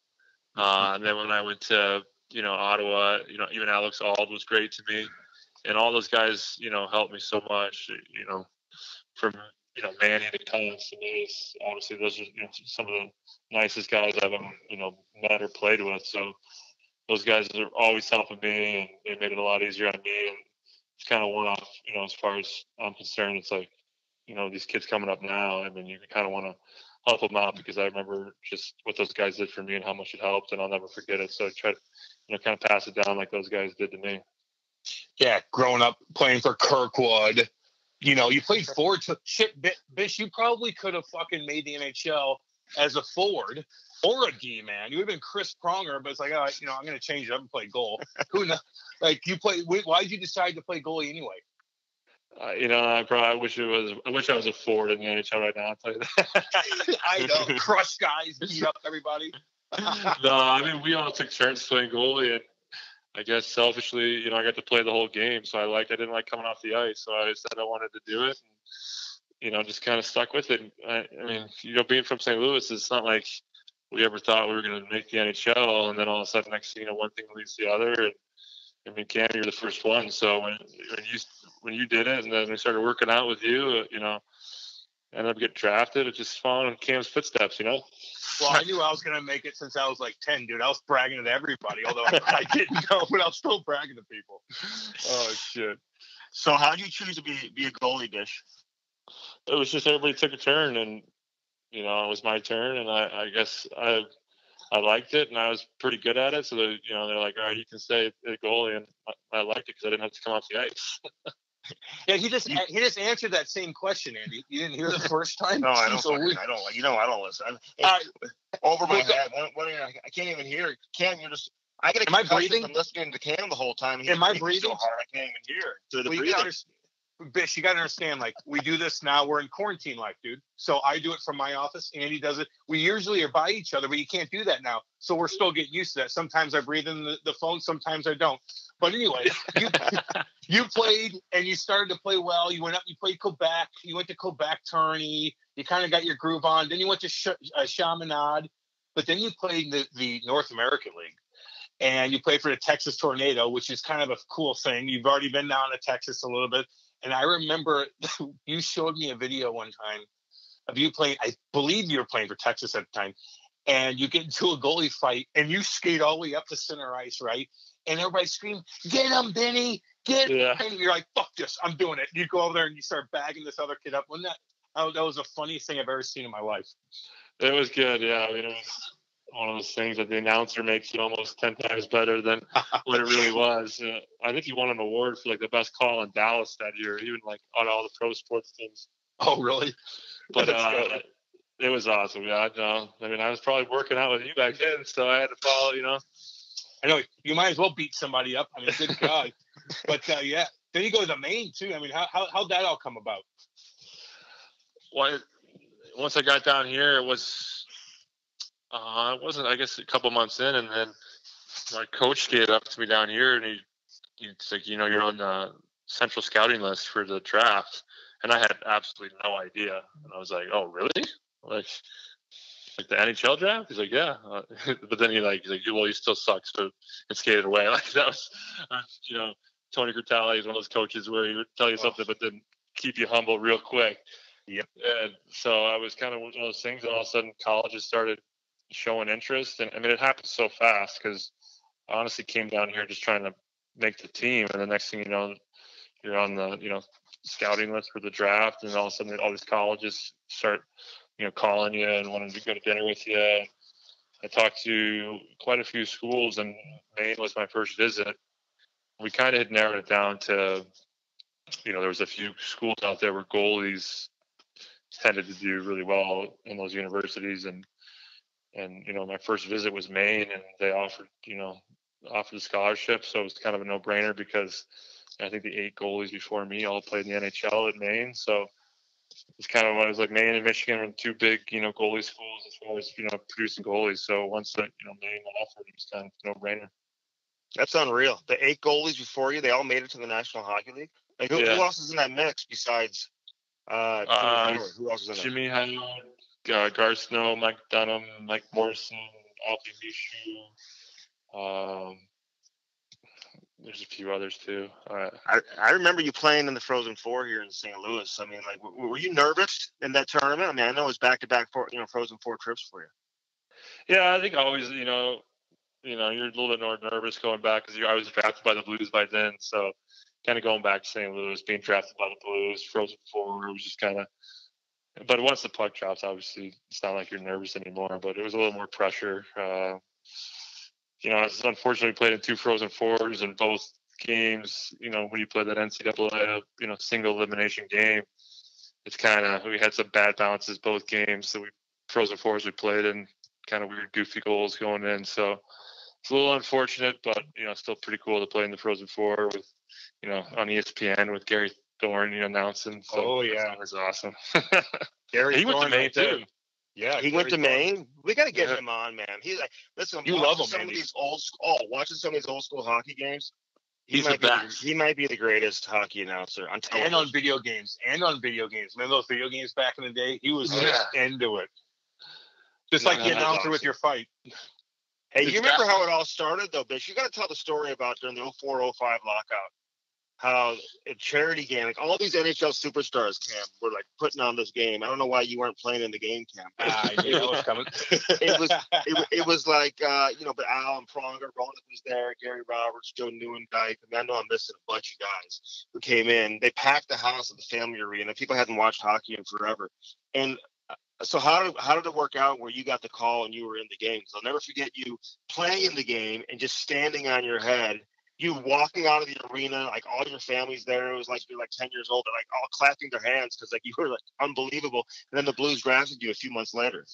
Yeah. And then when I went to Ottawa, even Alex Auld was great to me, and all those guys, helped me so much, from, Manny to Colton to Mace. Obviously those are some of the nicest guys I've ever, met or played with. So those guys are always helping me, and they made it a lot easier on me. And it's kind of one off, as far as I'm concerned, it's like, these kids coming up now, I mean, you kind of want to help them out because I remember just what those guys did for me and how much it helped, and I'll never forget it. So I try to, kind of pass it down like those guys did to me. Yeah, growing up playing for Kirkwood, you played forward. Shit, bitch, you probably could have fucking made the NHL as a forward or a D man. You would have been Chris Pronger, but it's like, all right, I'm going to change it up and play goal. Who knows? Like, why did you decide to play goalie anyway? I wish I was a forward in the NHL right now. I'll tell you that. I know, crush guys, beat up everybody. No, I mean, we all took turns playing goalie, and I guess selfishly, I got to play the whole game, so I didn't like coming off the ice, so I said I wanted to do it, and, just kind of stuck with it. And I mean, being from St. Louis, it's not like we ever thought we were going to make the NHL, and then all of a sudden, next thing one thing leads to the other, and I mean, Cam, you're the first one, so when you did it, and then we started working out with you, ended up getting drafted, it's just following Cam's footsteps, Well, I knew I was going to make it since I was like 10, dude. I was bragging to everybody, although I didn't know, but I was still bragging to people. Oh, shit. So how did you choose to be a goalie, Bish? It was just everybody took a turn, and, it was my turn, and I guess I liked it, and I was pretty good at it. So, they're like, all right, you can stay at goalie, and I liked it because I didn't have to come off the ice. Yeah, he just answered that same question, Andy. You didn't hear the first time? No, I don't. So I don't. I don't listen. Over my head. I can't even hear. Cam, you're just. I get a concussion. I'm listening to Cam the whole time. Am I breathing so hard? I can't even hear through the breathing. Bish, you got to understand, like, we do this now. We're in quarantine life, dude. So I do it from my office. Andy does it. We usually are by each other, but you can't do that now. So we're still getting used to that. Sometimes I breathe in the phone. Sometimes I don't. But anyway, you played and you started to play well. You went up. You played Quebec. You went to Quebec tourney. You kind of got your groove on. Then you went to Chaminade. But then you played the North American League. And you played for the Texas Tornado, which is kind of a cool thing. You've already been down to Texas a little bit. And I remember you showed me a video one time of you playing. I believe you were playing for Texas at the time. And you get into a goalie fight, and you skate all the way up to center ice, right? And everybody screamed, "Get him, Benny! Get him!" Yeah. And you're like, "Fuck this, I'm doing it." You go over there, and you start bagging this other kid up. That was the funniest thing I've ever seen in my life. It was good, yeah. I mean, it was one of those things that the announcer makes it almost 10 times better than what it really was. I think he won an award for, like, the best call in Dallas that year, even, like, on all the pro sports teams. Oh, really? But it was awesome. Yeah, I mean, I was probably working out with you back then, so I had to follow, you know. I know. You might as well beat somebody up. I mean, good God. But, yeah, then you go to the Maine, too. I mean, how'd that all come about? Well, once I got down here, it was – it wasn't, I guess, a couple months in, and then my coach gave it up to me down here, and he's like, you know, you're on the central scouting list for the draft, and I had absolutely no idea, and I was like, oh, really? Like the NHL draft? He's like, yeah, but then he's like, well, you still suck, so it skated away. Like that was, you know, Tony Critelli is one of those coaches where he would tell you something, but then keep you humble real quick. Yep. And so I was kind of one of those things, and all of a sudden, colleges started showing interest, and I mean, it happened so fast because I honestly came down here just trying to make the team, and the next thing you know, you're on the, you know, scouting list for the draft, and all of a sudden all these colleges start, you know, calling you and wanting to go to dinner with you. I talked to quite a few schools, and Maine was my first visit. We kind of had narrowed it down to, you know, there was a few schools out there where goalies tended to do really well in those universities, and, you know, my first visit was Maine, and they offered a scholarship. So it was kind of a no-brainer because I think the 8 goalies before me all played in the NHL at Maine. So it's kind of what it was like. Maine and Michigan were 2 big, you know, goalie schools as far as, you know, producing goalies. So once that, you know, Maine offered, it was kind of a no-brainer. That's unreal. The 8 goalies before you, they all made it to the National Hockey League. Like, who else is in that mix besides who else is in Jimmy Howard? Garsnow, Mike Dunham, Mike Morrison, Alfie Michaud. There's a few others too. I remember you playing in the Frozen Four here in St. Louis. I mean, like, were you nervous in that tournament? I mean, I know it was back-to-back, you know, Frozen Four trips for you. Yeah, I think always, you know, you're a little bit more nervous going back because I was drafted by the Blues by then. So kind of going back to St. Louis, being drafted by the Blues, Frozen Four, it was just kind of. But once the puck drops, obviously, it's not like you're nervous anymore, but it was a little more pressure. You know, I was unfortunately played in 2 Frozen Fours in both games. You know, when you play that NCAA, you know, single elimination game, it's kind of, we had some bad bounces both games. So Frozen Fours we played in, kind of weird, goofy goals going in. So it's a little unfortunate, but, you know, still pretty cool to play in the Frozen Four with, you know, on ESPN with Gary Thorne, you know, announcing. So oh yeah, that was awesome. Gary, he went to Maine too. Yeah, he went to Maine. We got to get him on, man. He's like, listen, you love him. Some of these watching some of these old school hockey games. He's the best. He might be the greatest hockey announcer. I'm telling you. And on video games, Remember those video games back in the day? He was into it. Just like the announcer with your fight. Hey, you remember how it all started though, Bish? You got to tell the story about during the 04-05 lockout. How a charity game, like all these NHL superstars, Cam, were like putting on this game. I don't know why you weren't playing in the game, Cam. I knew that was coming. It was like, you know, but Al and Pronger, Roland was there, Gary Roberts, Joe Newendike, and I know I'm missing a bunch of guys who came in. They packed the house at the Family Arena. People hadn't watched hockey in forever. And so how did it work out where you got the call and you were in the game? Because I'll never forget you playing the game and just standing on your head. You walking out of the arena, like all your family's there. It was like you're like 10 years old. They're like all clapping their hands because like you were like unbelievable. And then the Blues drafted you a few months later.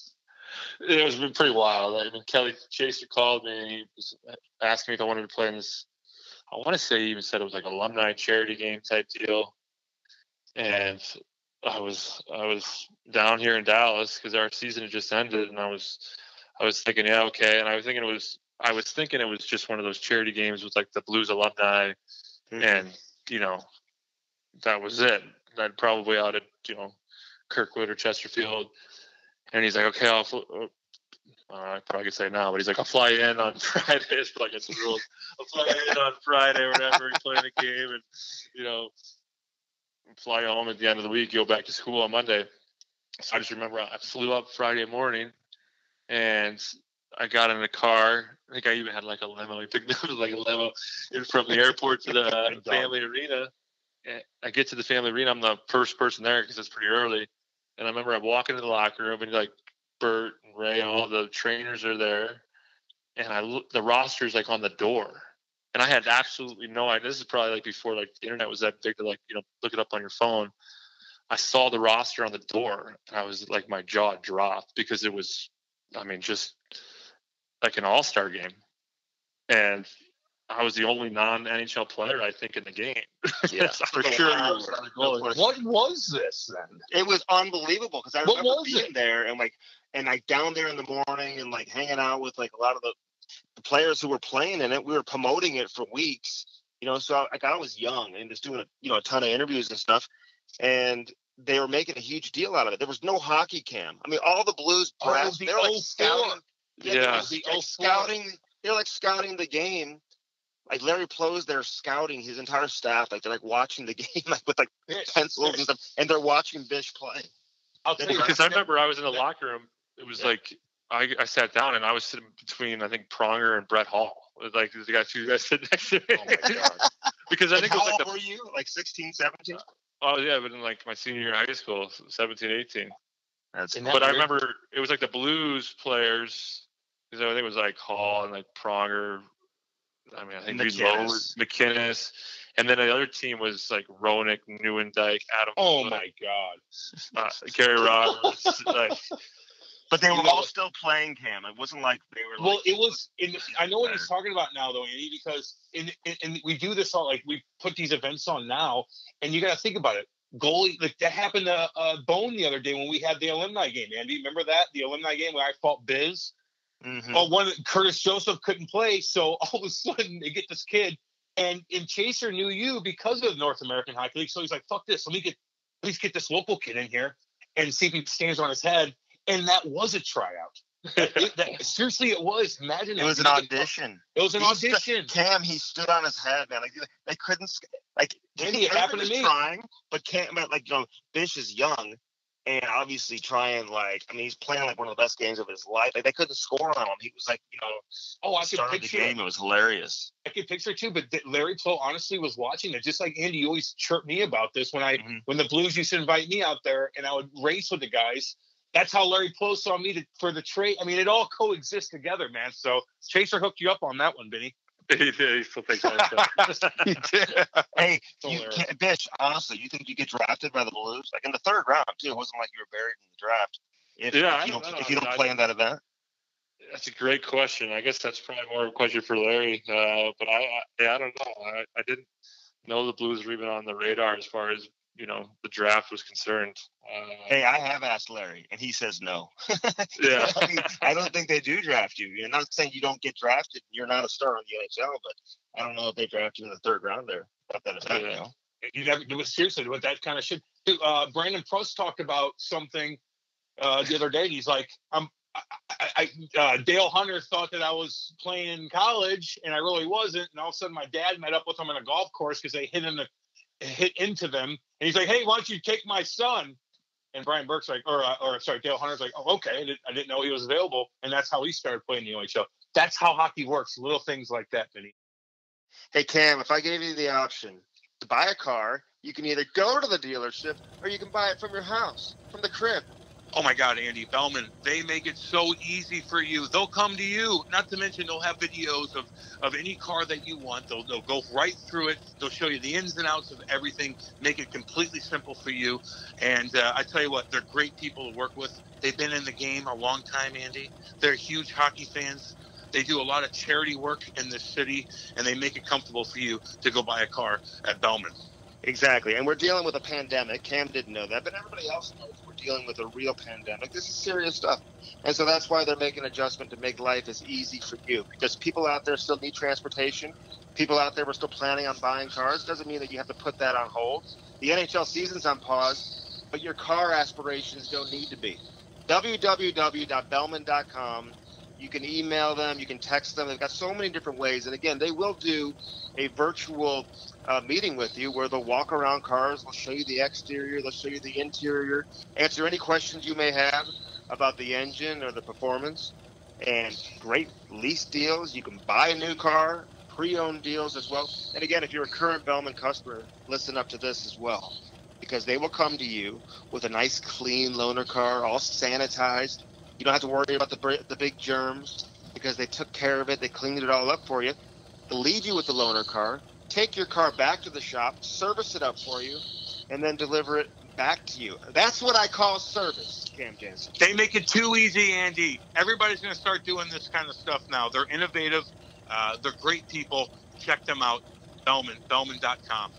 It was pretty wild. I mean, Kelly Chaser called me and he was asking me if I wanted to play in this. I want to say he even said it was like alumni charity game type deal. And I was down here in Dallas because our season had just ended, and I was thinking, yeah, okay. And I was thinking it was just one of those charity games with like the Blues alumni, and you know, that was it. I'd probably out at, you know, Kirkwood or Chesterfield. And he's like, okay, I probably could say no, but he's like, I'll fly in on Friday. It's like, it's the rules. I'll fly in on Friday, whenever we play the game, and you know, fly home at the end of the week, go back to school on Monday. So I just remember I flew up Friday morning, and I got in the car. I think I even had like a limo. He picked me up like a limo from the airport to the Family Arena. And I get to the Family Arena. I'm the first person there because it's pretty early. And I remember I walk into the locker room, and like Bert and Ray, all the trainers are there. And I look, the roster's like on the door. And I had absolutely no idea. This is probably like before like the internet was that big to like, you know, look it up on your phone. I saw the roster on the door, and I was like, my jaw dropped, because it was, I mean, just like an all-star game. And I was the only non-NHL player, I think, in the game. Yeah, for sure. What was this then? It was unbelievable, because I remember being there and like, and I down there in the morning and like hanging out with like a lot of the players who were playing in it. We were promoting it for weeks, you know. So like I was young and just doing a ton of interviews and stuff, and they were making a huge deal out of it. There was no hockey cam. I mean, all the Blues brass, they're like scouting. Yeah, they're like scouting the game. Like Larry Plows, they're scouting his entire staff. Like they're like watching the game, like with like pencils and stuff, and they're watching Bish play. Because I remember I was in the locker room. It was like I sat down, and I was sitting between I think Pronger and Brett Hall. Like the guys who sit next to me. Oh my god! Because I think how old were you? Like 16, 17? Oh yeah, but in like my senior year of high school, 17, 18. But I remember it was like the Blues players, because I think it was like Hall and like Pronger. I mean, I think McInnes, and then the other team was like Roenick, Newendike, Adam. Oh my God, Gary Roberts. Like, but they were all still playing Cam. It wasn't like they were. Well, like, it was. I know what he's talking about now, though, Andy, because in we do this all, like we put these events on now, and you got to think about it. Goalie, like that happened to Bone the other day when we had the alumni game. Andy, remember that, the alumni game where I fought Biz. Mm-hmm. Well, Curtis Joseph couldn't play, so all of a sudden they get this kid, and Chaser knew you because of the North American Hockey League. So he's like, "Fuck this! Let me get this local kid in here and see if he stands on his head." And that was a tryout. Seriously, it was. Imagine it was an audition. It was an audition. Cam, he stood on his head, man. Like they couldn't. Like it happened to me. Trying, but Cam, like you know, Bish is young. And obviously trying, like, I mean, he's playing, like, one of the best games of his life. Like, they couldn't score on him. He was, like, you know, I could picture the game. It was hilarious. I could picture, too, but Larry Plow honestly was watching it. Just like, Andy, you always chirped me about this when the Blues used to invite me out there and I would race with the guys. That's how Larry Plow saw me for the trade. I mean, it all coexists together, man. So Chaser hooked you up on that one, Vinny. He did. He still thinks that. He did. Hey, Bish, honestly, you think you get drafted by the Blues? Like in the third round, too. It wasn't like you were buried in the draft. If you don't play in that event. That's a great question. I guess that's probably more of a question for Larry. But I don't know. I didn't know the Blues were even on the radar as far as, you know, the draft was concerned. Hey, I have asked Larry, and he says no. Yeah. I mean, I don't think they do draft you. You're not saying you don't get drafted. You're not a star in the NHL, but I don't know if they draft you in the third round there. Seriously, what that kind of shit. Brandon Prost talked about something the other day. He's like, Dale Hunter thought that I was playing in college, and I really wasn't. And all of a sudden, my dad met up with him on a golf course because they hit into them, and he's like, "Hey, why don't you take my son?" And Brian Burke's like, Dale Hunter's like, "Oh, okay, I didn't know he was available," and that's how he started playing the OHL. That's how hockey works, little things like that, Vinny. Hey Cam, if I gave you the option to buy a car, you can either go to the dealership or you can buy it from your house, from the crib. Oh my God, Andy Bellman, they make it so easy for you. They'll come to you, not to mention they'll have videos of any car that you want. They'll go right through it. They'll show you the ins and outs of everything, make it completely simple for you. And I tell you what, they're great people to work with. They've been in the game a long time, Andy. They're huge hockey fans. They do a lot of charity work in this city, and they make it comfortable for you to go buy a car at Bellman. Exactly. And we're dealing with a pandemic. Cam didn't know that, but everybody else knows we're dealing with a real pandemic. This is serious stuff. And so that's why they're making an adjustment to make life as easy for you, because people out there still need transportation. People out there were still planning on buying cars. Doesn't mean that you have to put that on hold. The NHL season's on pause, but your car aspirations don't need to be. www.bellman.com. You can email them. You can text them. They've got so many different ways. And, again, they will do a virtual meeting with you where they'll walk around cars. They'll show you the exterior. They'll show you the interior. Answer any questions you may have about the engine or the performance. And great lease deals. You can buy a new car, pre-owned deals as well. And, again, if you're a current Bellman customer, listen up to this as well, because they will come to you with a nice, clean loaner car, all sanitized. You don't have to worry about the big germs because they took care of it. They cleaned it all up for you. They'll leave you with the loaner car, take your car back to the shop, service it up for you, and then deliver it back to you. That's what I call service, Cam Jansen. They make it too easy, Andy. Everybody's going to start doing this kind of stuff now. They're innovative. They're great people. Check them out. Bellman, Bellman.com.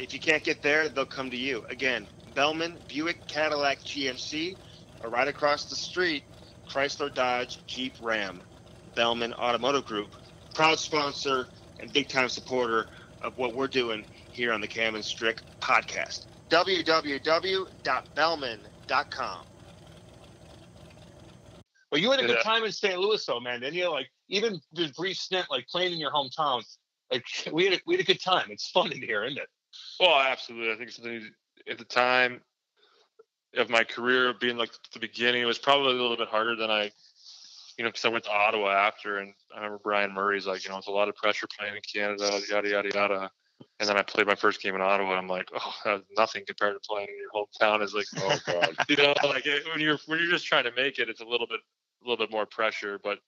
If you can't get there, they'll come to you. Again, Bellman, Buick, Cadillac, GMC, or right across the street, Chrysler, Dodge, Jeep, Ram. Bellman Automotive Group, proud sponsor and big-time supporter of what we're doing here on the Cam and Strick podcast. www.bellman.com. Well, you had a good time in St. Louis, though, man. Didn't you? Like, even the brief stint, like playing in your hometown, like we had a good time. It's fun in here, isn't it? Well, absolutely. I think something at the time of my career being like the beginning, it was probably a little bit harder than because I went to Ottawa after, and I remember Brian Murray's like, it's a lot of pressure playing in Canada, yada, yada, yada. And then I played my first game in Ottawa. And I'm like, that was nothing compared to playing in your hometown. Is like, oh God, when you're just trying to make it, it's a little bit more pressure. But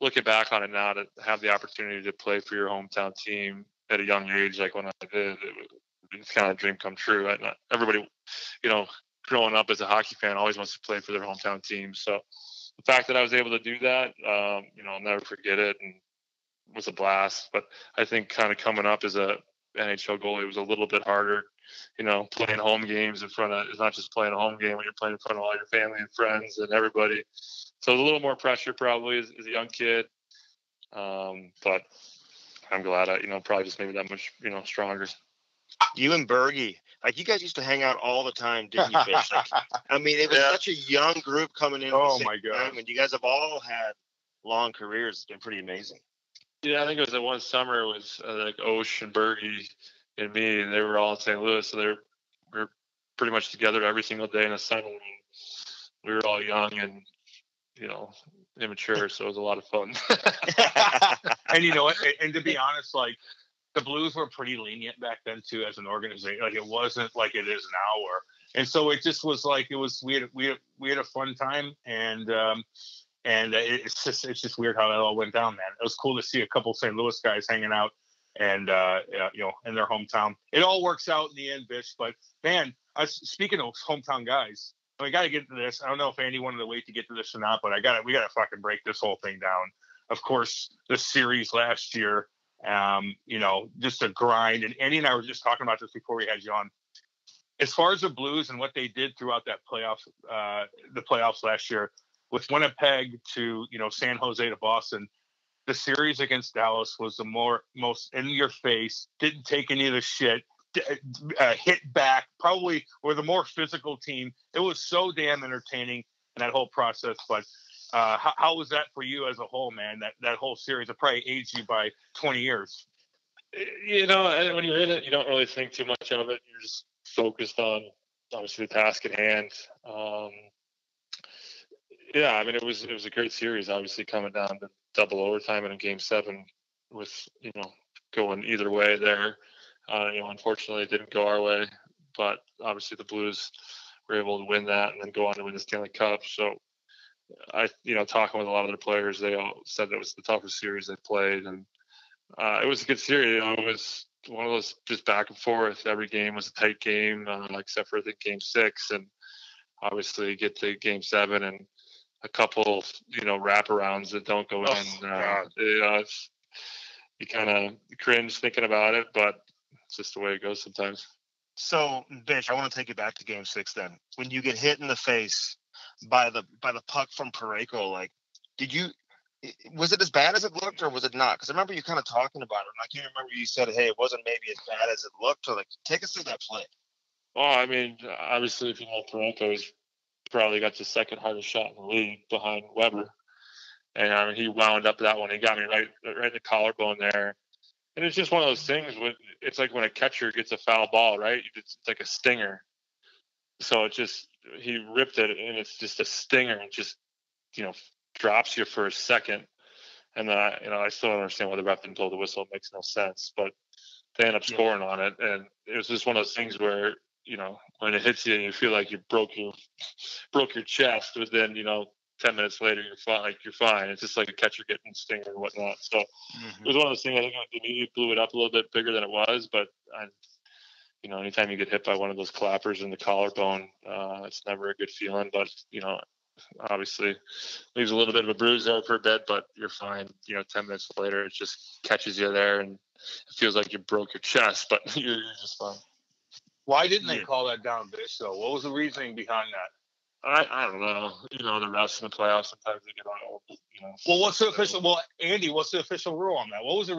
looking back on it now, to have the opportunity to play for your hometown team at a young age, like when I did, it's kind of a dream come true. Everybody, growing up as a hockey fan, always wants to play for their hometown team. So the fact that I was able to do that, I'll never forget it, and it was a blast. But I think kind of coming up as a NHL goalie was a little bit harder, playing home games in front of, it's not just playing a home game when you're playing in front of all your family and friends and everybody. So a little more pressure probably as a young kid. But I'm glad I, probably just maybe that much, stronger. You and Bergie, like you guys used to hang out all the time, didn't you, Fish? It was such a young group coming in. Oh my God! And you guys have all had long careers. It's been pretty amazing. Yeah, I think it was that one summer. It was like Osh and Bergie and me, and they were all in St. Louis, so we were pretty much together every single day in the summer. We were all young and immature, so it was a lot of fun. And and to be honest, like, the Blues were pretty lenient back then too, as an organization. Like, it wasn't like it is now, and so it just was like it was. We had a fun time, and it's just weird how that all went down, man. It was cool to see a couple of St. Louis guys hanging out, and in their hometown. It all works out in the end, bitch. But man, speaking of hometown guys, we got to get to this. I don't know if Andy wanted to wait to get to this or not, but we got to fucking break this whole thing down. Of course, the series last year. Just a grind. And Andy and I were just talking about this before we had you on. As far as the Blues and what they did throughout that playoffs last year, with Winnipeg to, San Jose to Boston, the series against Dallas was the most in your face, didn't take any of the shit, hit back, probably were the more physical team. It was so damn entertaining in that whole process. But how was that for you as a whole, man? That whole series, it probably aged you by 20 years. And when you're in it, you don't really think too much of it. You're just focused on, obviously, the task at hand. It was a great series, obviously, coming down to double overtime and in Game 7 with, going either way there. Unfortunately, it didn't go our way. But, obviously, the Blues were able to win that and then go on to win the Stanley Cup. So, talking with a lot of the players, they all said that it was the toughest series they played, and it was a good series. It was one of those just back and forth. Every game was a tight game, except for Game 6, and obviously get to Game 7 and a couple, wraparounds that don't go in. You kind of cringe thinking about it, but it's just the way it goes sometimes. So, Bish, I want to take you back to game six then. When you get hit in the face by the puck from Parayko, like, was it as bad as it looked, or was it not? Because I remember you kind of talking about it, and I can't remember, you said, hey, it wasn't maybe as bad as it looked. So, like, take us through that play. Well, I mean, obviously, if you know Parayko's probably got the second hardest shot in the league behind Weber. And I mean, he wound up that one. He got me right in the collarbone there. And it's just one of those things when it's like when a catcher gets a foul ball, right? It's like a stinger. So he ripped it, and it's just a stinger. It just, drops you for a second. And then I still don't understand why the ref didn't blow the whistle. It makes no sense, but they end up scoring on it. And it was just one of those things where, when it hits you and you feel like you broke your chest, but then, 10 minutes later, you're fine. It's just like a catcher getting stinger and whatnot. So It was one of those things. I think he blew it up a little bit bigger than it was, but anytime you get hit by one of those clappers in the collarbone, it's never a good feeling, but obviously leaves a little bit of a bruise there for a bit, but you're fine. 10 minutes later, it just catches you there and it feels like you broke your chest, but you're just fine. Why didn't they call that down, Bish, though? What was the reasoning behind that? I don't know. The refs in the playoffs sometimes they get on. Well, what's the official? Well, Andy, what's the official rule on that? What was the?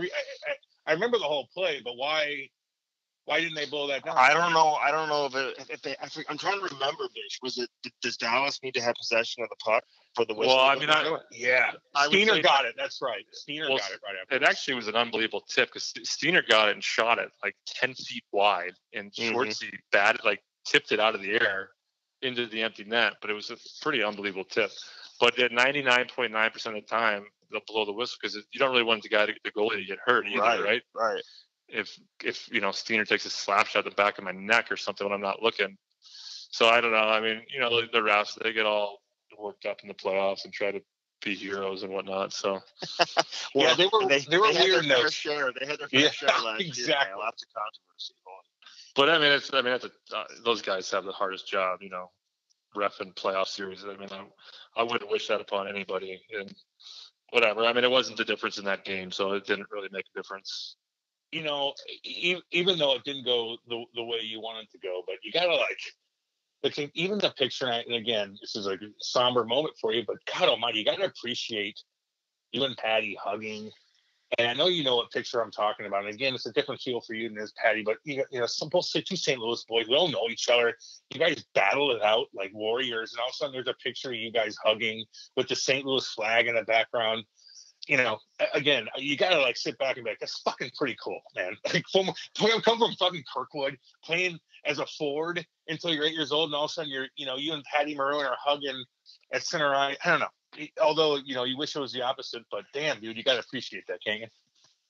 I remember the whole play, but why? Why didn't they blow that down? I don't know. I don't know if they. I'm trying to remember. Bish, was it? Does Dallas need to have possession of the puck for the whistle? Well, I mean, Steiner got it. That's right. Steiner got it right after. It actually was an unbelievable tip because Steiner got it and shot it like 10 feet wide, and Schwartzy batted tipped it out of the air into the empty net, but it was a pretty unbelievable tip. But at 99.9% of the time, they'll blow the whistle because you don't really want the goalie to get hurt either, right? Right. If Steiner takes a slap shot at the back of my neck or something when I'm not looking. So I don't know. I mean, the refs, they get all worked up in the playoffs and try to be heroes and whatnot. So they were weird. They had their fair share last year. Lots of controversy going. But I mean, those guys have the hardest job, reffing playoff series. I mean, I wouldn't wish that upon anybody. And whatever. I mean, it wasn't the difference in that game, so it didn't really make a difference. Even though it didn't go the way you wanted to go, but you gotta even the picture. And again, this is a somber moment for you, but God Almighty, you gotta appreciate you and Patty hugging. And I know you know what picture I'm talking about. And again, it's a different feel for you than this, Patty. But two St. Louis boys, we all know each other. You guys battled it out like warriors, and all of a sudden there's a picture of you guys hugging with the St. Louis flag in the background. Again, you gotta sit back and be like, that's fucking pretty cool, man. Come from fucking Kirkwood, playing as a forward until you're 8 years old, and all of a sudden you and Patty Maroon are hugging at center eye. I don't know. Although, you wish it was the opposite, but damn, dude, you got to appreciate that, can't you?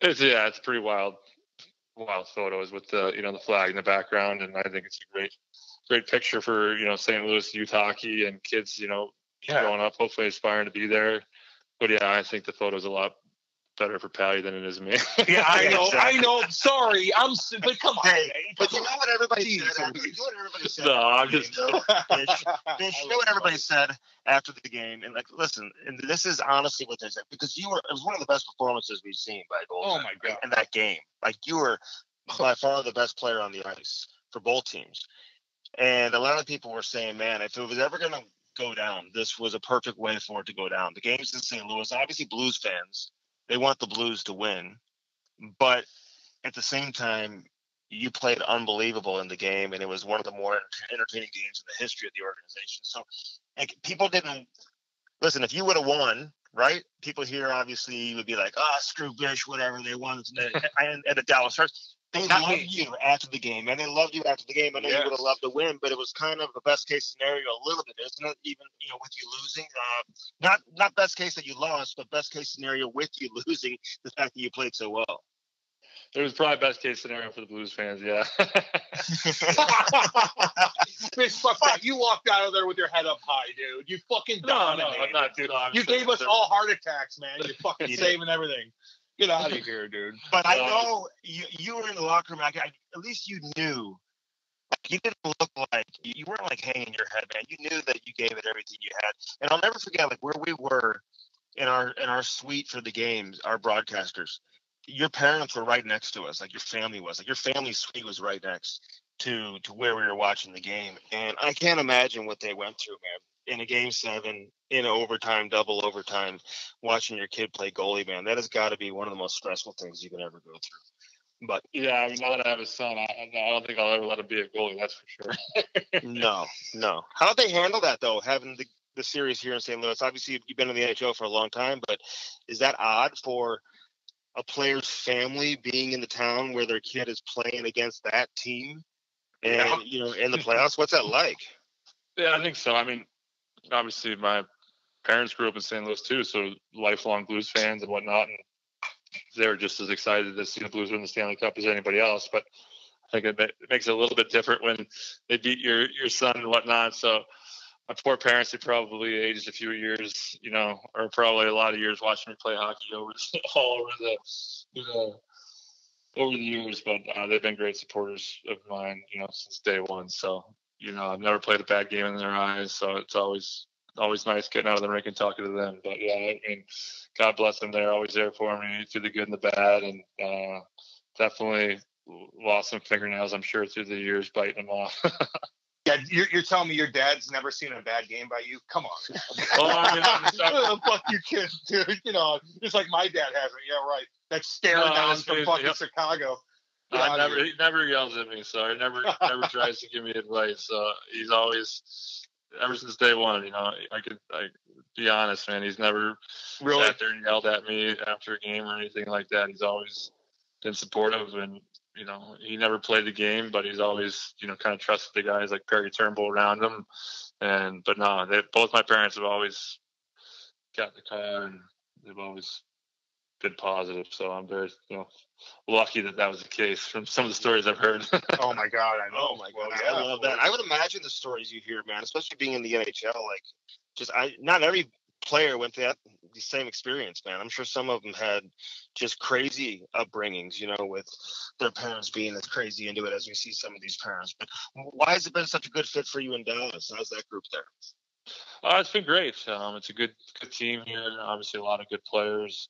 It's pretty wild photos with the, the flag in the background. And I think it's a great picture for, St. Louis youth hockey and kids, growing up, hopefully aspiring to be there. But yeah, I think the photo's a lot better for Patty than it is me. Yeah, I know. Exactly. I know. Sorry. But come on. Hey, but you know what everybody said? You know what everybody said? No, I'm just... Bish, you know what everybody said after the game? And listen, and this is honestly what they said, because it was one of the best performances we've seen by a goaltender. Oh, my God. In that game. You were by far the best player on the ice for both teams. And a lot of people were saying, man, if it was ever going to go down, this was a perfect way for it to go down. The game's in St. Louis. Obviously, Blues fans, they want the Blues to win, but at the same time, you played unbelievable in the game, and it was one of the more entertaining games in the history of the organization. So, people didn't listen. If you would have won, right? People here obviously would be like, screw Bish, whatever, they won. And the Dallas Stars, they loved you after the game, and they loved you after the game. I know you would have loved to win, but it was kind of the best case scenario a little bit, isn't it? Even, with you losing, not best case that you lost, but best case scenario with you losing, the fact that you played so well. It was probably best case scenario for the Blues fans, yeah. You walked out of there with your head up high, dude. You fucking dominated. No, I'm not, dude. Obviously. You gave us all heart attacks, man. You're fucking saving everything. Get out of here, dude. But I know you were in the locker room. At least you knew. You didn't look like you weren't hanging your head, man. You knew that you gave it everything you had. And I'll never forget where we were in our suite for the games, our broadcasters. Your parents were right next to us, your family was. Your family suite was right next. to where we were watching the game. And I can't imagine what they went through, man. In a game seven, in overtime, double overtime, watching your kid play goalie, man, that has got to be one of the most stressful things you can ever go through. But yeah, I mean, now that I have a son, I don't think I'll ever let him be a goalie. That's for sure. No. How did they handle that though? Having the series here in St. Louis, obviously you've been in the NHL for a long time, but is that odd for a player's family being in the town where their kid is playing against that team and, you know, in the playoffs? What's that like? Yeah, I think so. I mean, obviously my parents grew up in St. Louis too, so lifelong Blues fans and whatnot. And they're just as excited to see the Blues win the Stanley Cup as anybody else. But I think it makes it a little bit different when they beat your son and whatnot. So my poor parents, they probably aged a few years, you know, or probably a lot of years watching me play hockey over the years. But they've been great supporters of mine, you know, since day one. So, you know, I've never played a bad game in their eyes. So it's always nice getting out of the rink and talking to them. But yeah, I mean, God bless them. They're always there for me through the good and the bad. And definitely lost some fingernails, I'm sure, through the years, biting them off. Yeah, you're telling me your dad's never seen a bad game by you? Come on. Fuck you kids, dude. You know, just like my dad hasn't. Yeah, right. That stare down from fucking Chicago. He never yells at me, so he never tries to give me advice. So he's always, ever since day one, you know, I could be honest, man. He's never really sat there and yelled at me after a game or anything like that. He's always been supportive, and you know, he never played the game, but he's always, you know, kind of trusted the guys like Perry Turnbull around him. Both my parents have always got in the car, and they've always been positive. So I'm very, you know, lucky that was the case from some of the stories I've heard. Oh my God, I know. Oh my God, yeah. I love that. I would imagine the stories you hear, man, especially being in the NHL. Like, not every player went through the same experience, man. I'm sure some of them had just crazy upbringings, you know, with their parents being as crazy into it as we see some of these parents. But why has it been such a good fit for you in Dallas? How's that group there? It's been great. It's a good team here. Obviously, a lot of good players.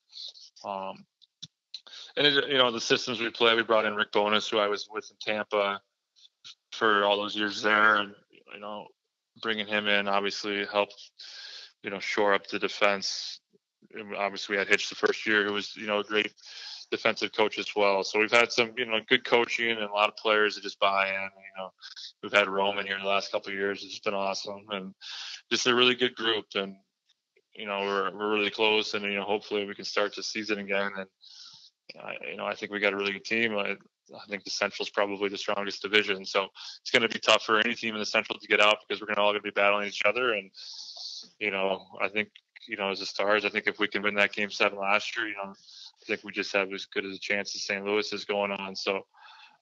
You know, the systems we play, we brought in Rick Bonus, who I was with in Tampa for all those years there. And, you know, bringing him in obviously helped, you know, shore up the defense. Obviously, we had Hitch the first year, who was, you know, a great defensive coach as well. So we've had some, you know, good coaching and a lot of players that just buy in. You know, we've had Roman here the last couple of years. It's been awesome, and just a really good group. And you know, we're really close, and you know, hopefully we can start the season again. And you know, I think we got a really good team. I think the Central's probably the strongest division, so it's going to be tough for any team in the Central to get out because we're all going to be battling each other. And you know, I think, you know, as the Stars, I think if we can win that game seven last year, you know, I think we just have as good as a chance as St. Louis is going on. So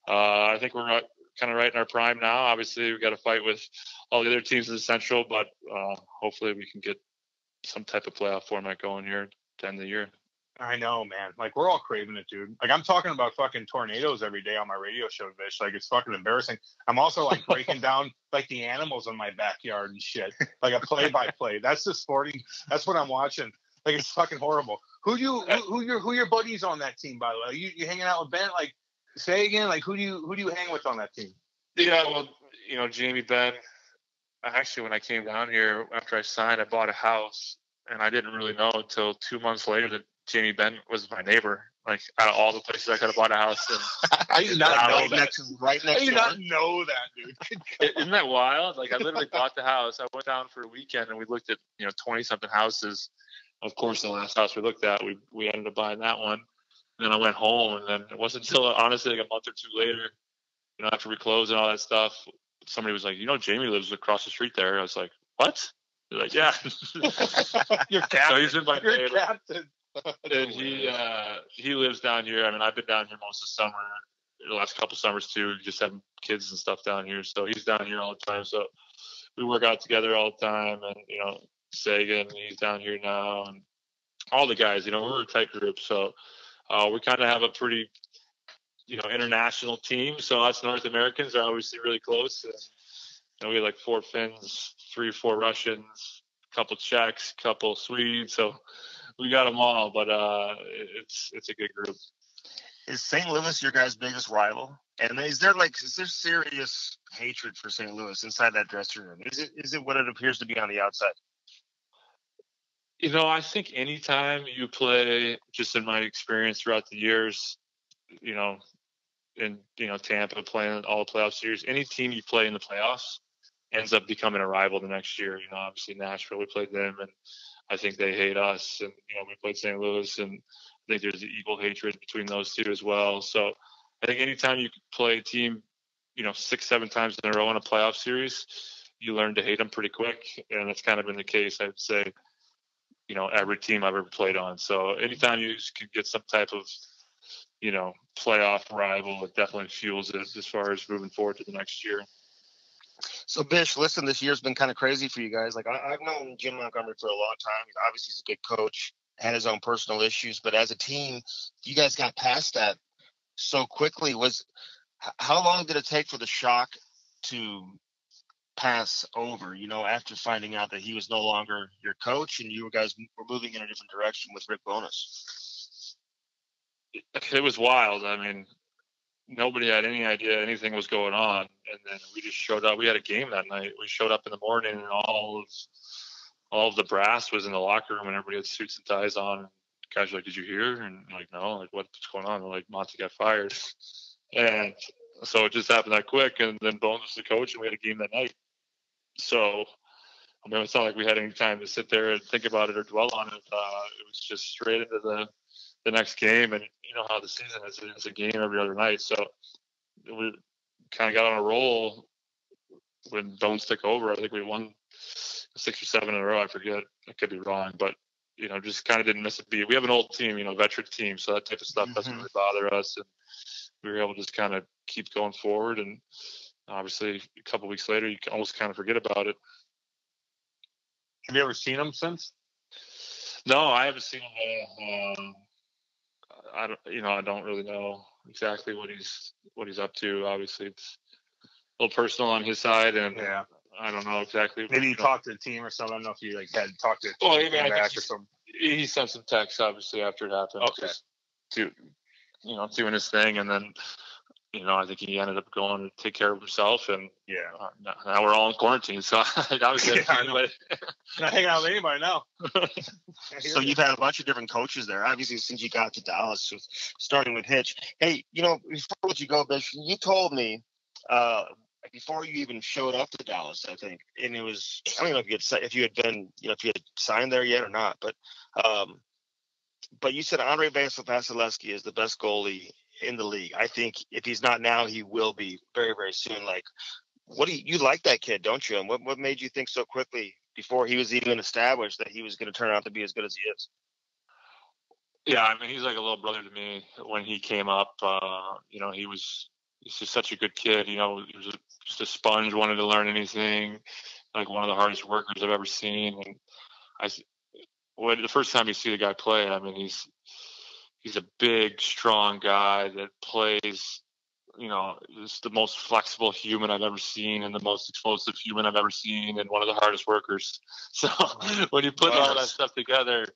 I think we're kind of right in our prime now. Obviously, we've got to fight with all the other teams in the Central, but hopefully we can get some type of playoff format going here to end the year. I know, man. Like, we're all craving it, dude. Like, I'm talking about fucking tornadoes every day on my radio show, Vish. Like, it's fucking embarrassing. I'm also, like, breaking down, like, the animals in my backyard and shit. Like, a play-by-play. That's the sporting. That's what I'm watching. Like, it's fucking horrible. Who your buddies on that team, by the way? Are you hanging out with Ben? Like, Sagan? Like, who do you hang with on that team? Yeah, well, you know, Jamie Benn. Actually, when I came down here after I signed, I bought a house, and I didn't really know until 2 months later that Jamie Benn was my neighbor. Like, out of all the places I could have bought a house in. I did not know that. Know that, dude. Isn't that wild? Like, I literally bought the house. I went down for a weekend, and we looked at, you know, 20-something houses. Of course, the last house we looked at, we ended up buying that one. And then I went home, and then it wasn't until, honestly, like a month or two later, you know, after we closed and all that stuff, somebody was like, you know, Jamie lives across the street there. I was like, what? They're like, yeah. You're captain. So he's been my neighbor. Captain. And he lives down here. I mean, I've been down here most of the summer, the last couple summers too, just having kids and stuff down here. So he's down here all the time. So we work out together all the time. And, you know, Sagan, he's down here now. And all the guys, you know, we're a tight group. So we kind of have a pretty, you know, international team. So us North Americans are obviously really close. And, you know, we have like 4 Finns, 3 or 4 Russians, a couple Czechs, a couple Swedes. So we got them all, but it's a good group. Is St. Louis your guys' biggest rival? And is there serious hatred for St. Louis inside that dressing room? Is it what it appears to be on the outside? You know, I think anytime you play, just in my experience throughout the years, you know, in, you know, Tampa playing all the playoff series, any team you play in the playoffs ends up becoming a rival the next year. You know, obviously Nashville, we played them, and I think they hate us. And, you know, we played St. Louis, and I think there's equal hatred between those two as well. So I think anytime you play a team, you know, 6-7 times in a row in a playoff series, you learn to hate them pretty quick. And that's kind of been the case, I'd say, you know, every team I've ever played on. So anytime you can get some type of, you know, playoff rival, it definitely fuels it as far as moving forward to the next year. So, Bish, listen, this year's been kind of crazy for you guys. Like, I've known Jim Montgomery for a long time. Obviously, he's a good coach, had his own personal issues. But as a team, you guys got past that so quickly. How long did it take for the shock to pass over, you know, after finding out that he was no longer your coach and you guys were moving in a different direction with Rick Bonus? It was wild. I mean, nobody had any idea anything was going on. And then we just showed up. We had a game that night. We showed up in the morning, and all of the brass was in the locker room, and everybody had suits and ties on. Guys were like, "Did you hear?" And I'm like, "No." Like, what's going on? They're like, "Monty got fired." And so it just happened that quick. And then Bones was the coach, and we had a game that night. So, I mean, it's not like we had any time to sit there and think about it or dwell on it. It was just straight into the next game. And you know how the season is, it's a game every other night. So we kind of got on a roll when Bones took over. I think we won 6 or 7 in a row. I forget. I could be wrong, but you know, just kind of didn't miss a beat. We have an old team, you know, veteran team. So that type of stuff doesn't really bother us. And we were able to just kind of keep going forward. And obviously a couple of weeks later, you almost kind of forget about it. Have you ever seen him since? No, I haven't seen him. I don't really know exactly what he's up to. Obviously, it's a little personal on his side, and yeah. I don't know exactly. Maybe you talked to the team or something. I don't know if you like had talked to. Well, I mean, or something. He sent some texts obviously after it happened. Okay. Doing his thing, and then you know I think he ended up going to take care of himself, and yeah. Now we're all in quarantine, so obviously not hanging out with anybody now. So you've had a bunch of different coaches there, obviously since you got to Dallas, starting with Hitch. Hey, you know before you go, Bish, you told me. Before you even showed up to Dallas, I think, and it was, I don't know if you had signed there yet or not, but you said Andre Vasilevsky is the best goalie in the league. I think if he's not now, he will be very, very soon. Like, what do you like that kid, don't you? And what made you think so quickly before he was even established that he was going to turn out to be as good as he is? Yeah. I mean, he's like a little brother to me. When he came up, you know, he's just such a good kid, you know, he was just a sponge, wanted to learn anything, like one of the hardest workers I've ever seen. And the first time you see the guy play, I mean, he's a big, strong guy that plays, you know, just the most flexible human I've ever seen and the most explosive human I've ever seen and one of the hardest workers. So when you put all that stuff together,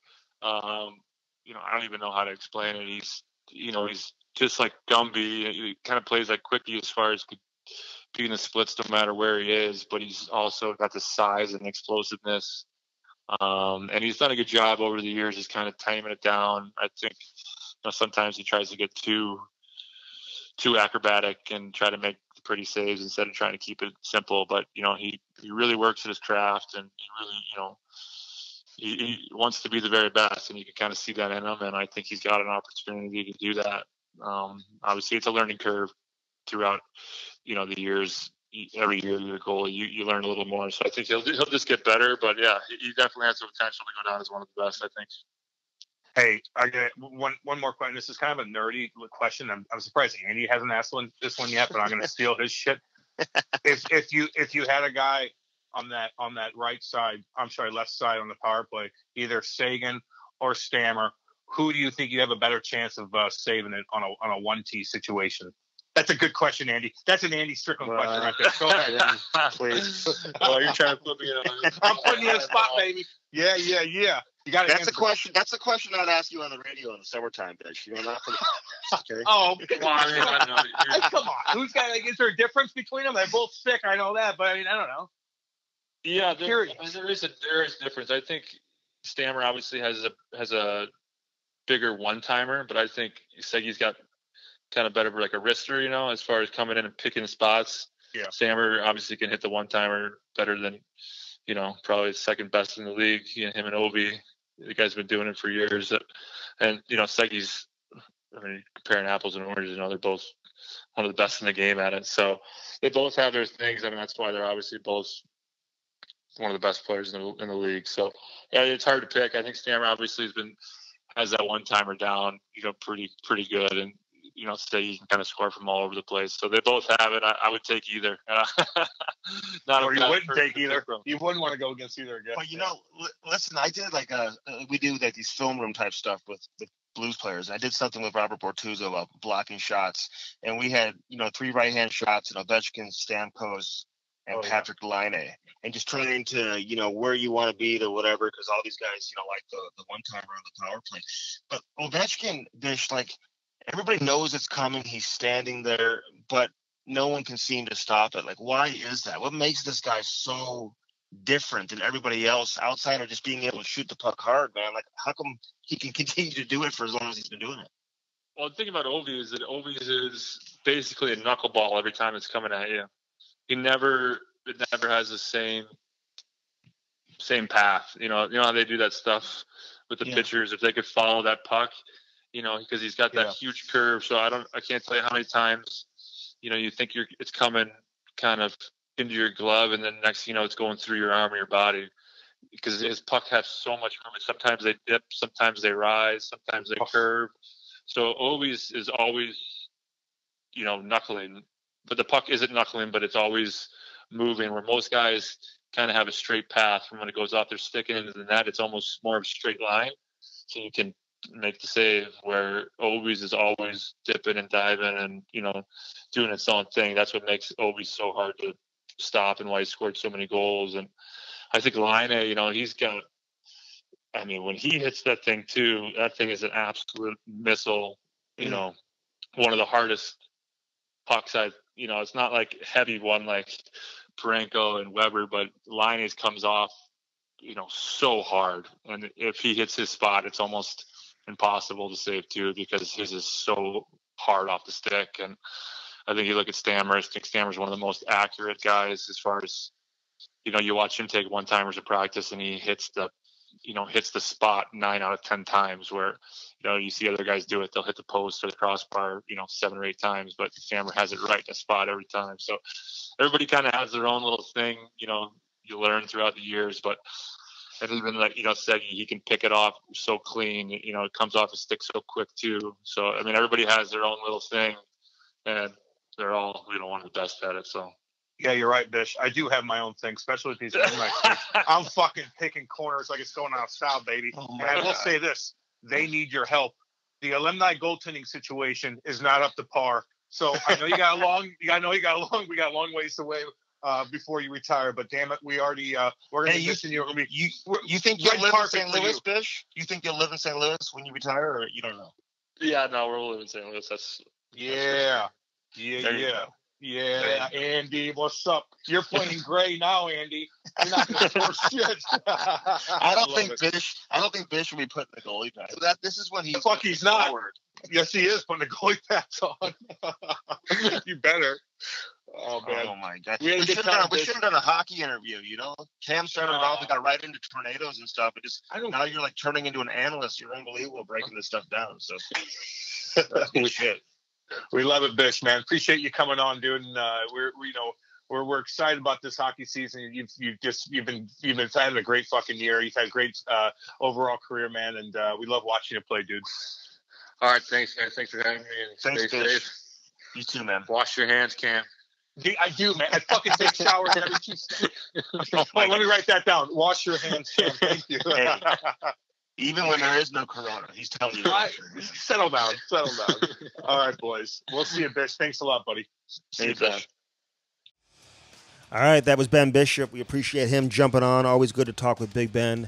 you know, I don't even know how to explain it. He's just like Gumby. He kind of plays like quickie as far as being the splits no matter where he is, but he's also got the size and explosiveness. And he's done a good job over the years just kind of timing it down. I think you know, sometimes he tries to get too acrobatic and try to make pretty saves instead of trying to keep it simple. But, you know, he really works at his craft and he really, you know, he wants to be the very best, and you can kind of see that in him, and I think he's got an opportunity to do that. Obviously, it's a learning curve throughout, you know, the years. Every year you're a goalie, you learn a little more. So I think he'll just get better. But yeah, he definitely has the potential to go down as one of the best, I think. Hey, I got one more question. This is kind of a nerdy question. I'm surprised Andy hasn't asked this one yet, but I'm going to steal his shit. If you had a guy on that left side on the power play, either Sagan or Stammer, who do you think you have a better chance of saving it on a 1T situation? That's a good question, Andy. That's an Andy Strickland question right there. Go ahead, Andy, please. You're trying to put me on. I'm putting you on the spot, baby. Yeah. You got that's a question. That's a question I'd ask you on the radio in the summertime, bitch. You're not gonna, okay. Oh, come on, come on. Who's got? Like, is there a difference between them? They're both sick. I know that, but I mean, I don't know. Yeah, there is a difference. I think Stammer obviously has a bigger one timer, but I think Segi's got kind of better, like a wrister, you know, as far as coming in and picking spots. Yeah, Stammer obviously can hit the one timer better than, you know, probably second best in the league. You know, him and Obi, the guy's been doing it for years. And, you know, Segi's, I mean, comparing apples and oranges, you know, they're both one of the best in the game at it. So they both have their things. I mean, that's why they're obviously both one of the best players in the league. So yeah, it's hard to pick. I think Stammer obviously has that one timer down, you know, pretty good. And, you know, today you can kind of score from all over the place. So they both have it. I would take either. You wouldn't take either. You wouldn't want to go against either again. But, you know, listen, I did like we do like these film room type stuff with the Blues players. I did something with Robert Bortuzzo about blocking shots. And we had, you know, 3 right-hand shots, and Ovechkin, Stamkos, and Patrick Laine. And just trying to, you know, where you want to be to whatever, because all these guys, you know, like the one-timer on the power play. But Ovechkin, Bish, like, everybody knows it's coming. He's standing there, but no one can seem to stop it. Like, why is that? What makes this guy so different than everybody else outside of just being able to shoot the puck hard, man? Like, how come he can continue to do it for as long as he's been doing it? Well, the thing about Ovi is that Ovi is basically a knuckleball every time it's coming at you. It never has the same path. You know how they do that stuff with the pitchers. If they could follow that puck. You know, because he's got that huge curve. So I can't tell you how many times, you know, you think it's coming kind of into your glove, and then next, you know, it's going through your arm or your body, because his puck has so much movement. Sometimes they dip, sometimes they rise, sometimes they curve. So Ovi's is always, you know, knuckling, but the puck isn't knuckling, but it's always moving. Where most guys kind of have a straight path from when it goes off their stick and into the net, it's almost more of a straight line, so you can make the save. Where Obi's is always dipping and diving and, you know, doing its own thing. That's what makes Obi so hard to stop and why he scored so many goals. And I think Laine, you know, he's got, I mean, when he hits that thing too, that thing is an absolute missile, you know, one of the hardest pucks you know, it's not like heavy one like Parayko and Weber, but Laine's comes off, you know, so hard. And if he hits his spot, it's almost impossible to save too, because his is so hard off the stick. And I think you look at Stammer, I think Stammer's one of the most accurate guys as far as, you know, you watch him take one-timers to practice and he hits the spot 9 out of 10 times, where, you know, you see other guys do it. They'll hit the post or the crossbar, you know, 7 or 8 times, but Stammer has it right in the spot every time. So everybody kind of has their own little thing, you know, you learn throughout the years, but and even like, you know, Segi, he can pick it off so clean. You know, it comes off his stick so quick too. So I mean, everybody has their own little thing, and they're all, you know, one of the best at it. So yeah, you're right, Bish. I do have my own thing, especially with these roommates. I'm fucking picking corners like it's going out south, baby. Oh, and I will say this: they need your help. The alumni goaltending situation is not up to par. So I know you got a long. We got a long ways to wait. Before you retire, but damn it, we're gonna miss you. You think you'll live in St. Louis, Bish? You think you'll live in St. Louis when you retire, or you don't know? Yeah, no, we'll live in St. Louis. That's Andy, what's up? You're playing gray now, Andy. You're not gonna force shit. I don't think Bish will be putting the goalie pads. So this is when he's not. Forward. Yes, he is putting the goalie pads on. You better. Oh, man. Oh, my God. We should have done a hockey interview, you know? Cam started off and got right into tornadoes and stuff. But now you're, like, turning into an analyst. You're unbelievable breaking this stuff down. So, shit. We love it, Bish, man. Appreciate you coming on, dude. And, we're excited about this hockey season. You've had a great fucking year. You've had a great overall career, man. And we love watching you play, dude. All right. Thanks, guys. Thanks for having me. And stay safe. You too, man. Wash your hands, Cam. I do, man. I fucking take showers every 2 seconds. Let me write that down. Wash your hands, Cam. Thank you. Hey, even when there is no corona, he's telling you. Settle down. All right, boys. We'll see you, Bish. Thanks a lot, buddy. See you, Bish. All right, that was Ben Bishop. We appreciate him jumping on. Always good to talk with Big Ben.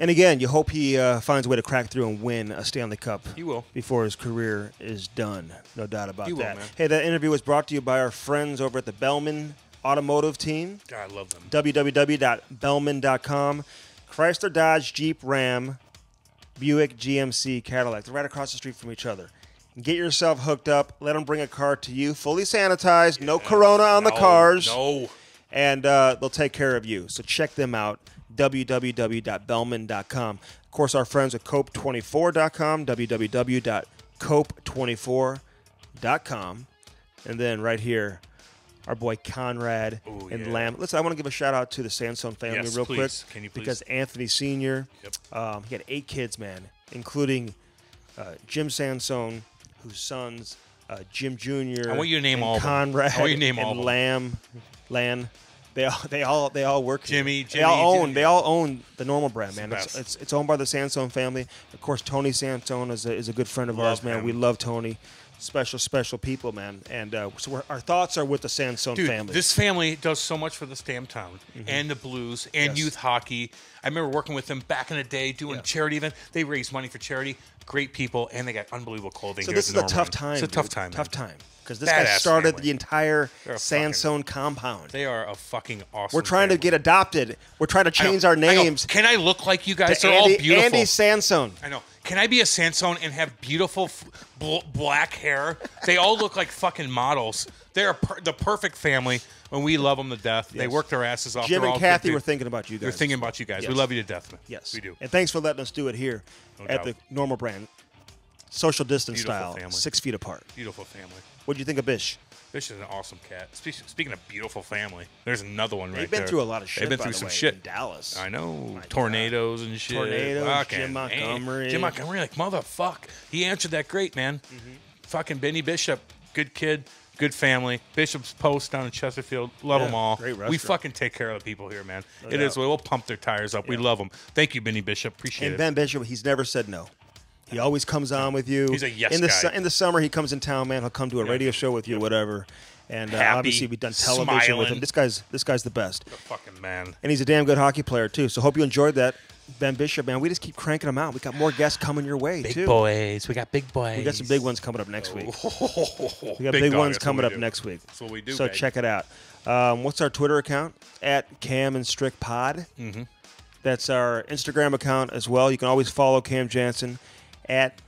And again, you hope he finds a way to crack through and win a Stanley Cup. He will. Before his career is done. No doubt about that. He will, man. Hey, that interview was brought to you by our friends over at the Bellman Automotive Team. God, I love them. www.bellman.com. Chrysler, Dodge, Jeep, Ram, Buick, GMC, Cadillac. They're right across the street from each other. Get yourself hooked up. Let them bring a car to you, fully sanitized, no corona on the cars. No. And they'll take care of you. So check them out. www.bellman.com. Of course, our friends at cope24.com, www.cope24.com. And then right here, our boy Conrad and Lamb. Listen, I want to give a shout-out to the Sansone family real quick. Can you please? Because Anthony Sr., he had 8 kids, man, including Jim Sansone, whose sons, Jim Jr., I want you to name all Conrad, I want you to name and all Lamb, Lan. They all work here. They all own the Normal Brand, man. It's owned by the Sansone family. Of course, Tony Sansone is a good friend of ours, man. We love Tony. Special people, man. And so our thoughts are with the Sansone family. This family does so much for this damn town and the blues and youth hockey. I remember working with them back in the day doing charity events. They raised money for charity. Great people, and they got unbelievable clothing. So this is a tough time. It's a tough time. Tough time. Because this guy started the entire Sansone compound. They are a fucking awesome We're trying to get adopted. We're trying to change our names. Can I look like you guys? They're all beautiful. Andy Sansone. I know. Can I be a Sansone and have beautiful black hair? They all look like fucking models. They're the perfect family, and we love them to death. Yes. They work their asses off. Jim and Kathy were thinking about you guys. We're thinking about you guys. Yes. We love you to death, man. Yes. We do. And thanks for letting us do it here at the Normal Brand. Social distance style. Family. 6 feet apart. Beautiful family. What do you think of Bish? Bish is an awesome cat. Speaking of beautiful family, there's another one right there. They've been through a lot of shit. They've been through some shit in Dallas. I know. My tornadoes and shit. Tornadoes. Fucking Jim Montgomery. Man. Jim Montgomery, like, motherfuck. He answered that great, man. Fucking Benny Bishop. Good kid. Good family. Bishop's Post down in Chesterfield. Love them all. Great restaurant. We fucking take care of the people here, man. No doubt. We'll pump their tires up. We love them. Thank you, Benny Bishop. Appreciate it. And Ben Bishop, he's never said no. He always comes on with you. He's a yes guy. In the summer, he comes in town, man. He'll come to a radio show with you, whatever. And obviously, we've done television with him. This guy's the best. The fucking man. And he's a damn good hockey player, too. So hope you enjoyed that. Ben Bishop, man, we just keep cranking them out. We got more guests coming your way, too. Big boys. We got big boys. We got some big ones coming up next week. We got big ones coming up next week. That's what we do, so check it out. What's our Twitter account? At Cam and Strick Pod. That's our Instagram account as well. You can always follow Cam Jansen at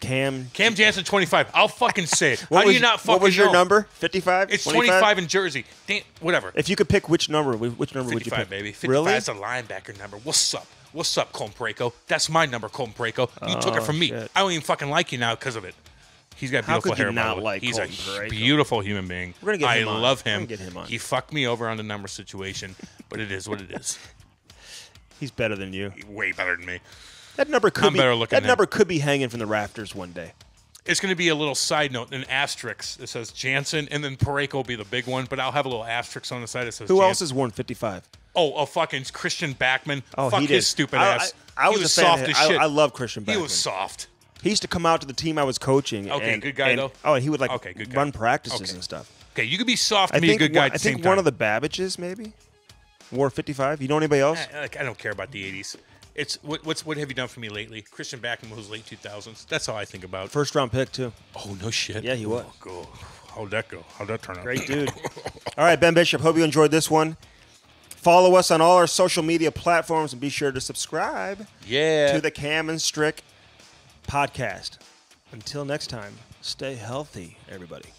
Cam Jansen 25. I'll fucking say it. How do you not fucking know? What was your number? 55? It's 25 in Jersey. Damn, whatever. If you could pick which number would you pick? 55, baby. 55 really? Is a linebacker number. What's up? What's up, Colton Parayko? That's my number, Colton Parayko. You took it from me. Shit. I don't even fucking like you now because of it. He's got beautiful hair. How could you not like Colton Parayko? He's a beautiful human being. We're gonna get him on. I love him. We're gonna get him on. He fucked me over on the number situation, but it is what it is. He's better than you. Way better than me. That number could be hanging from the rafters one day. It's going to be a little side note, an asterisk. It says Jansen, and then Parayko will be the big one, but I'll have a little asterisk on the side that says Who else has worn 55? Oh, fucking Christian Backman. Oh, fuck his stupid ass. He was soft as shit. I love Christian Backman. He was soft. He used to come out to the team I was coaching. Okay, good guy, though. Oh, and he would, like, run practices and stuff. Okay, you could be soft and be a good guy at the same time. I think one of the Babbages, maybe, wore 55. You know anybody else? I don't care about the 80s. It's what have you done for me lately? Christian Backman was late 2000s. That's all I think about. First round pick too. Oh no shit. Yeah, he was. Oh, cool. How'd that go? How'd that turn out? Great dude. All right, Ben Bishop. Hope you enjoyed this one. Follow us on all our social media platforms and be sure to subscribe. Yeah. To the Cam and Strick podcast. Until next time, stay healthy, everybody.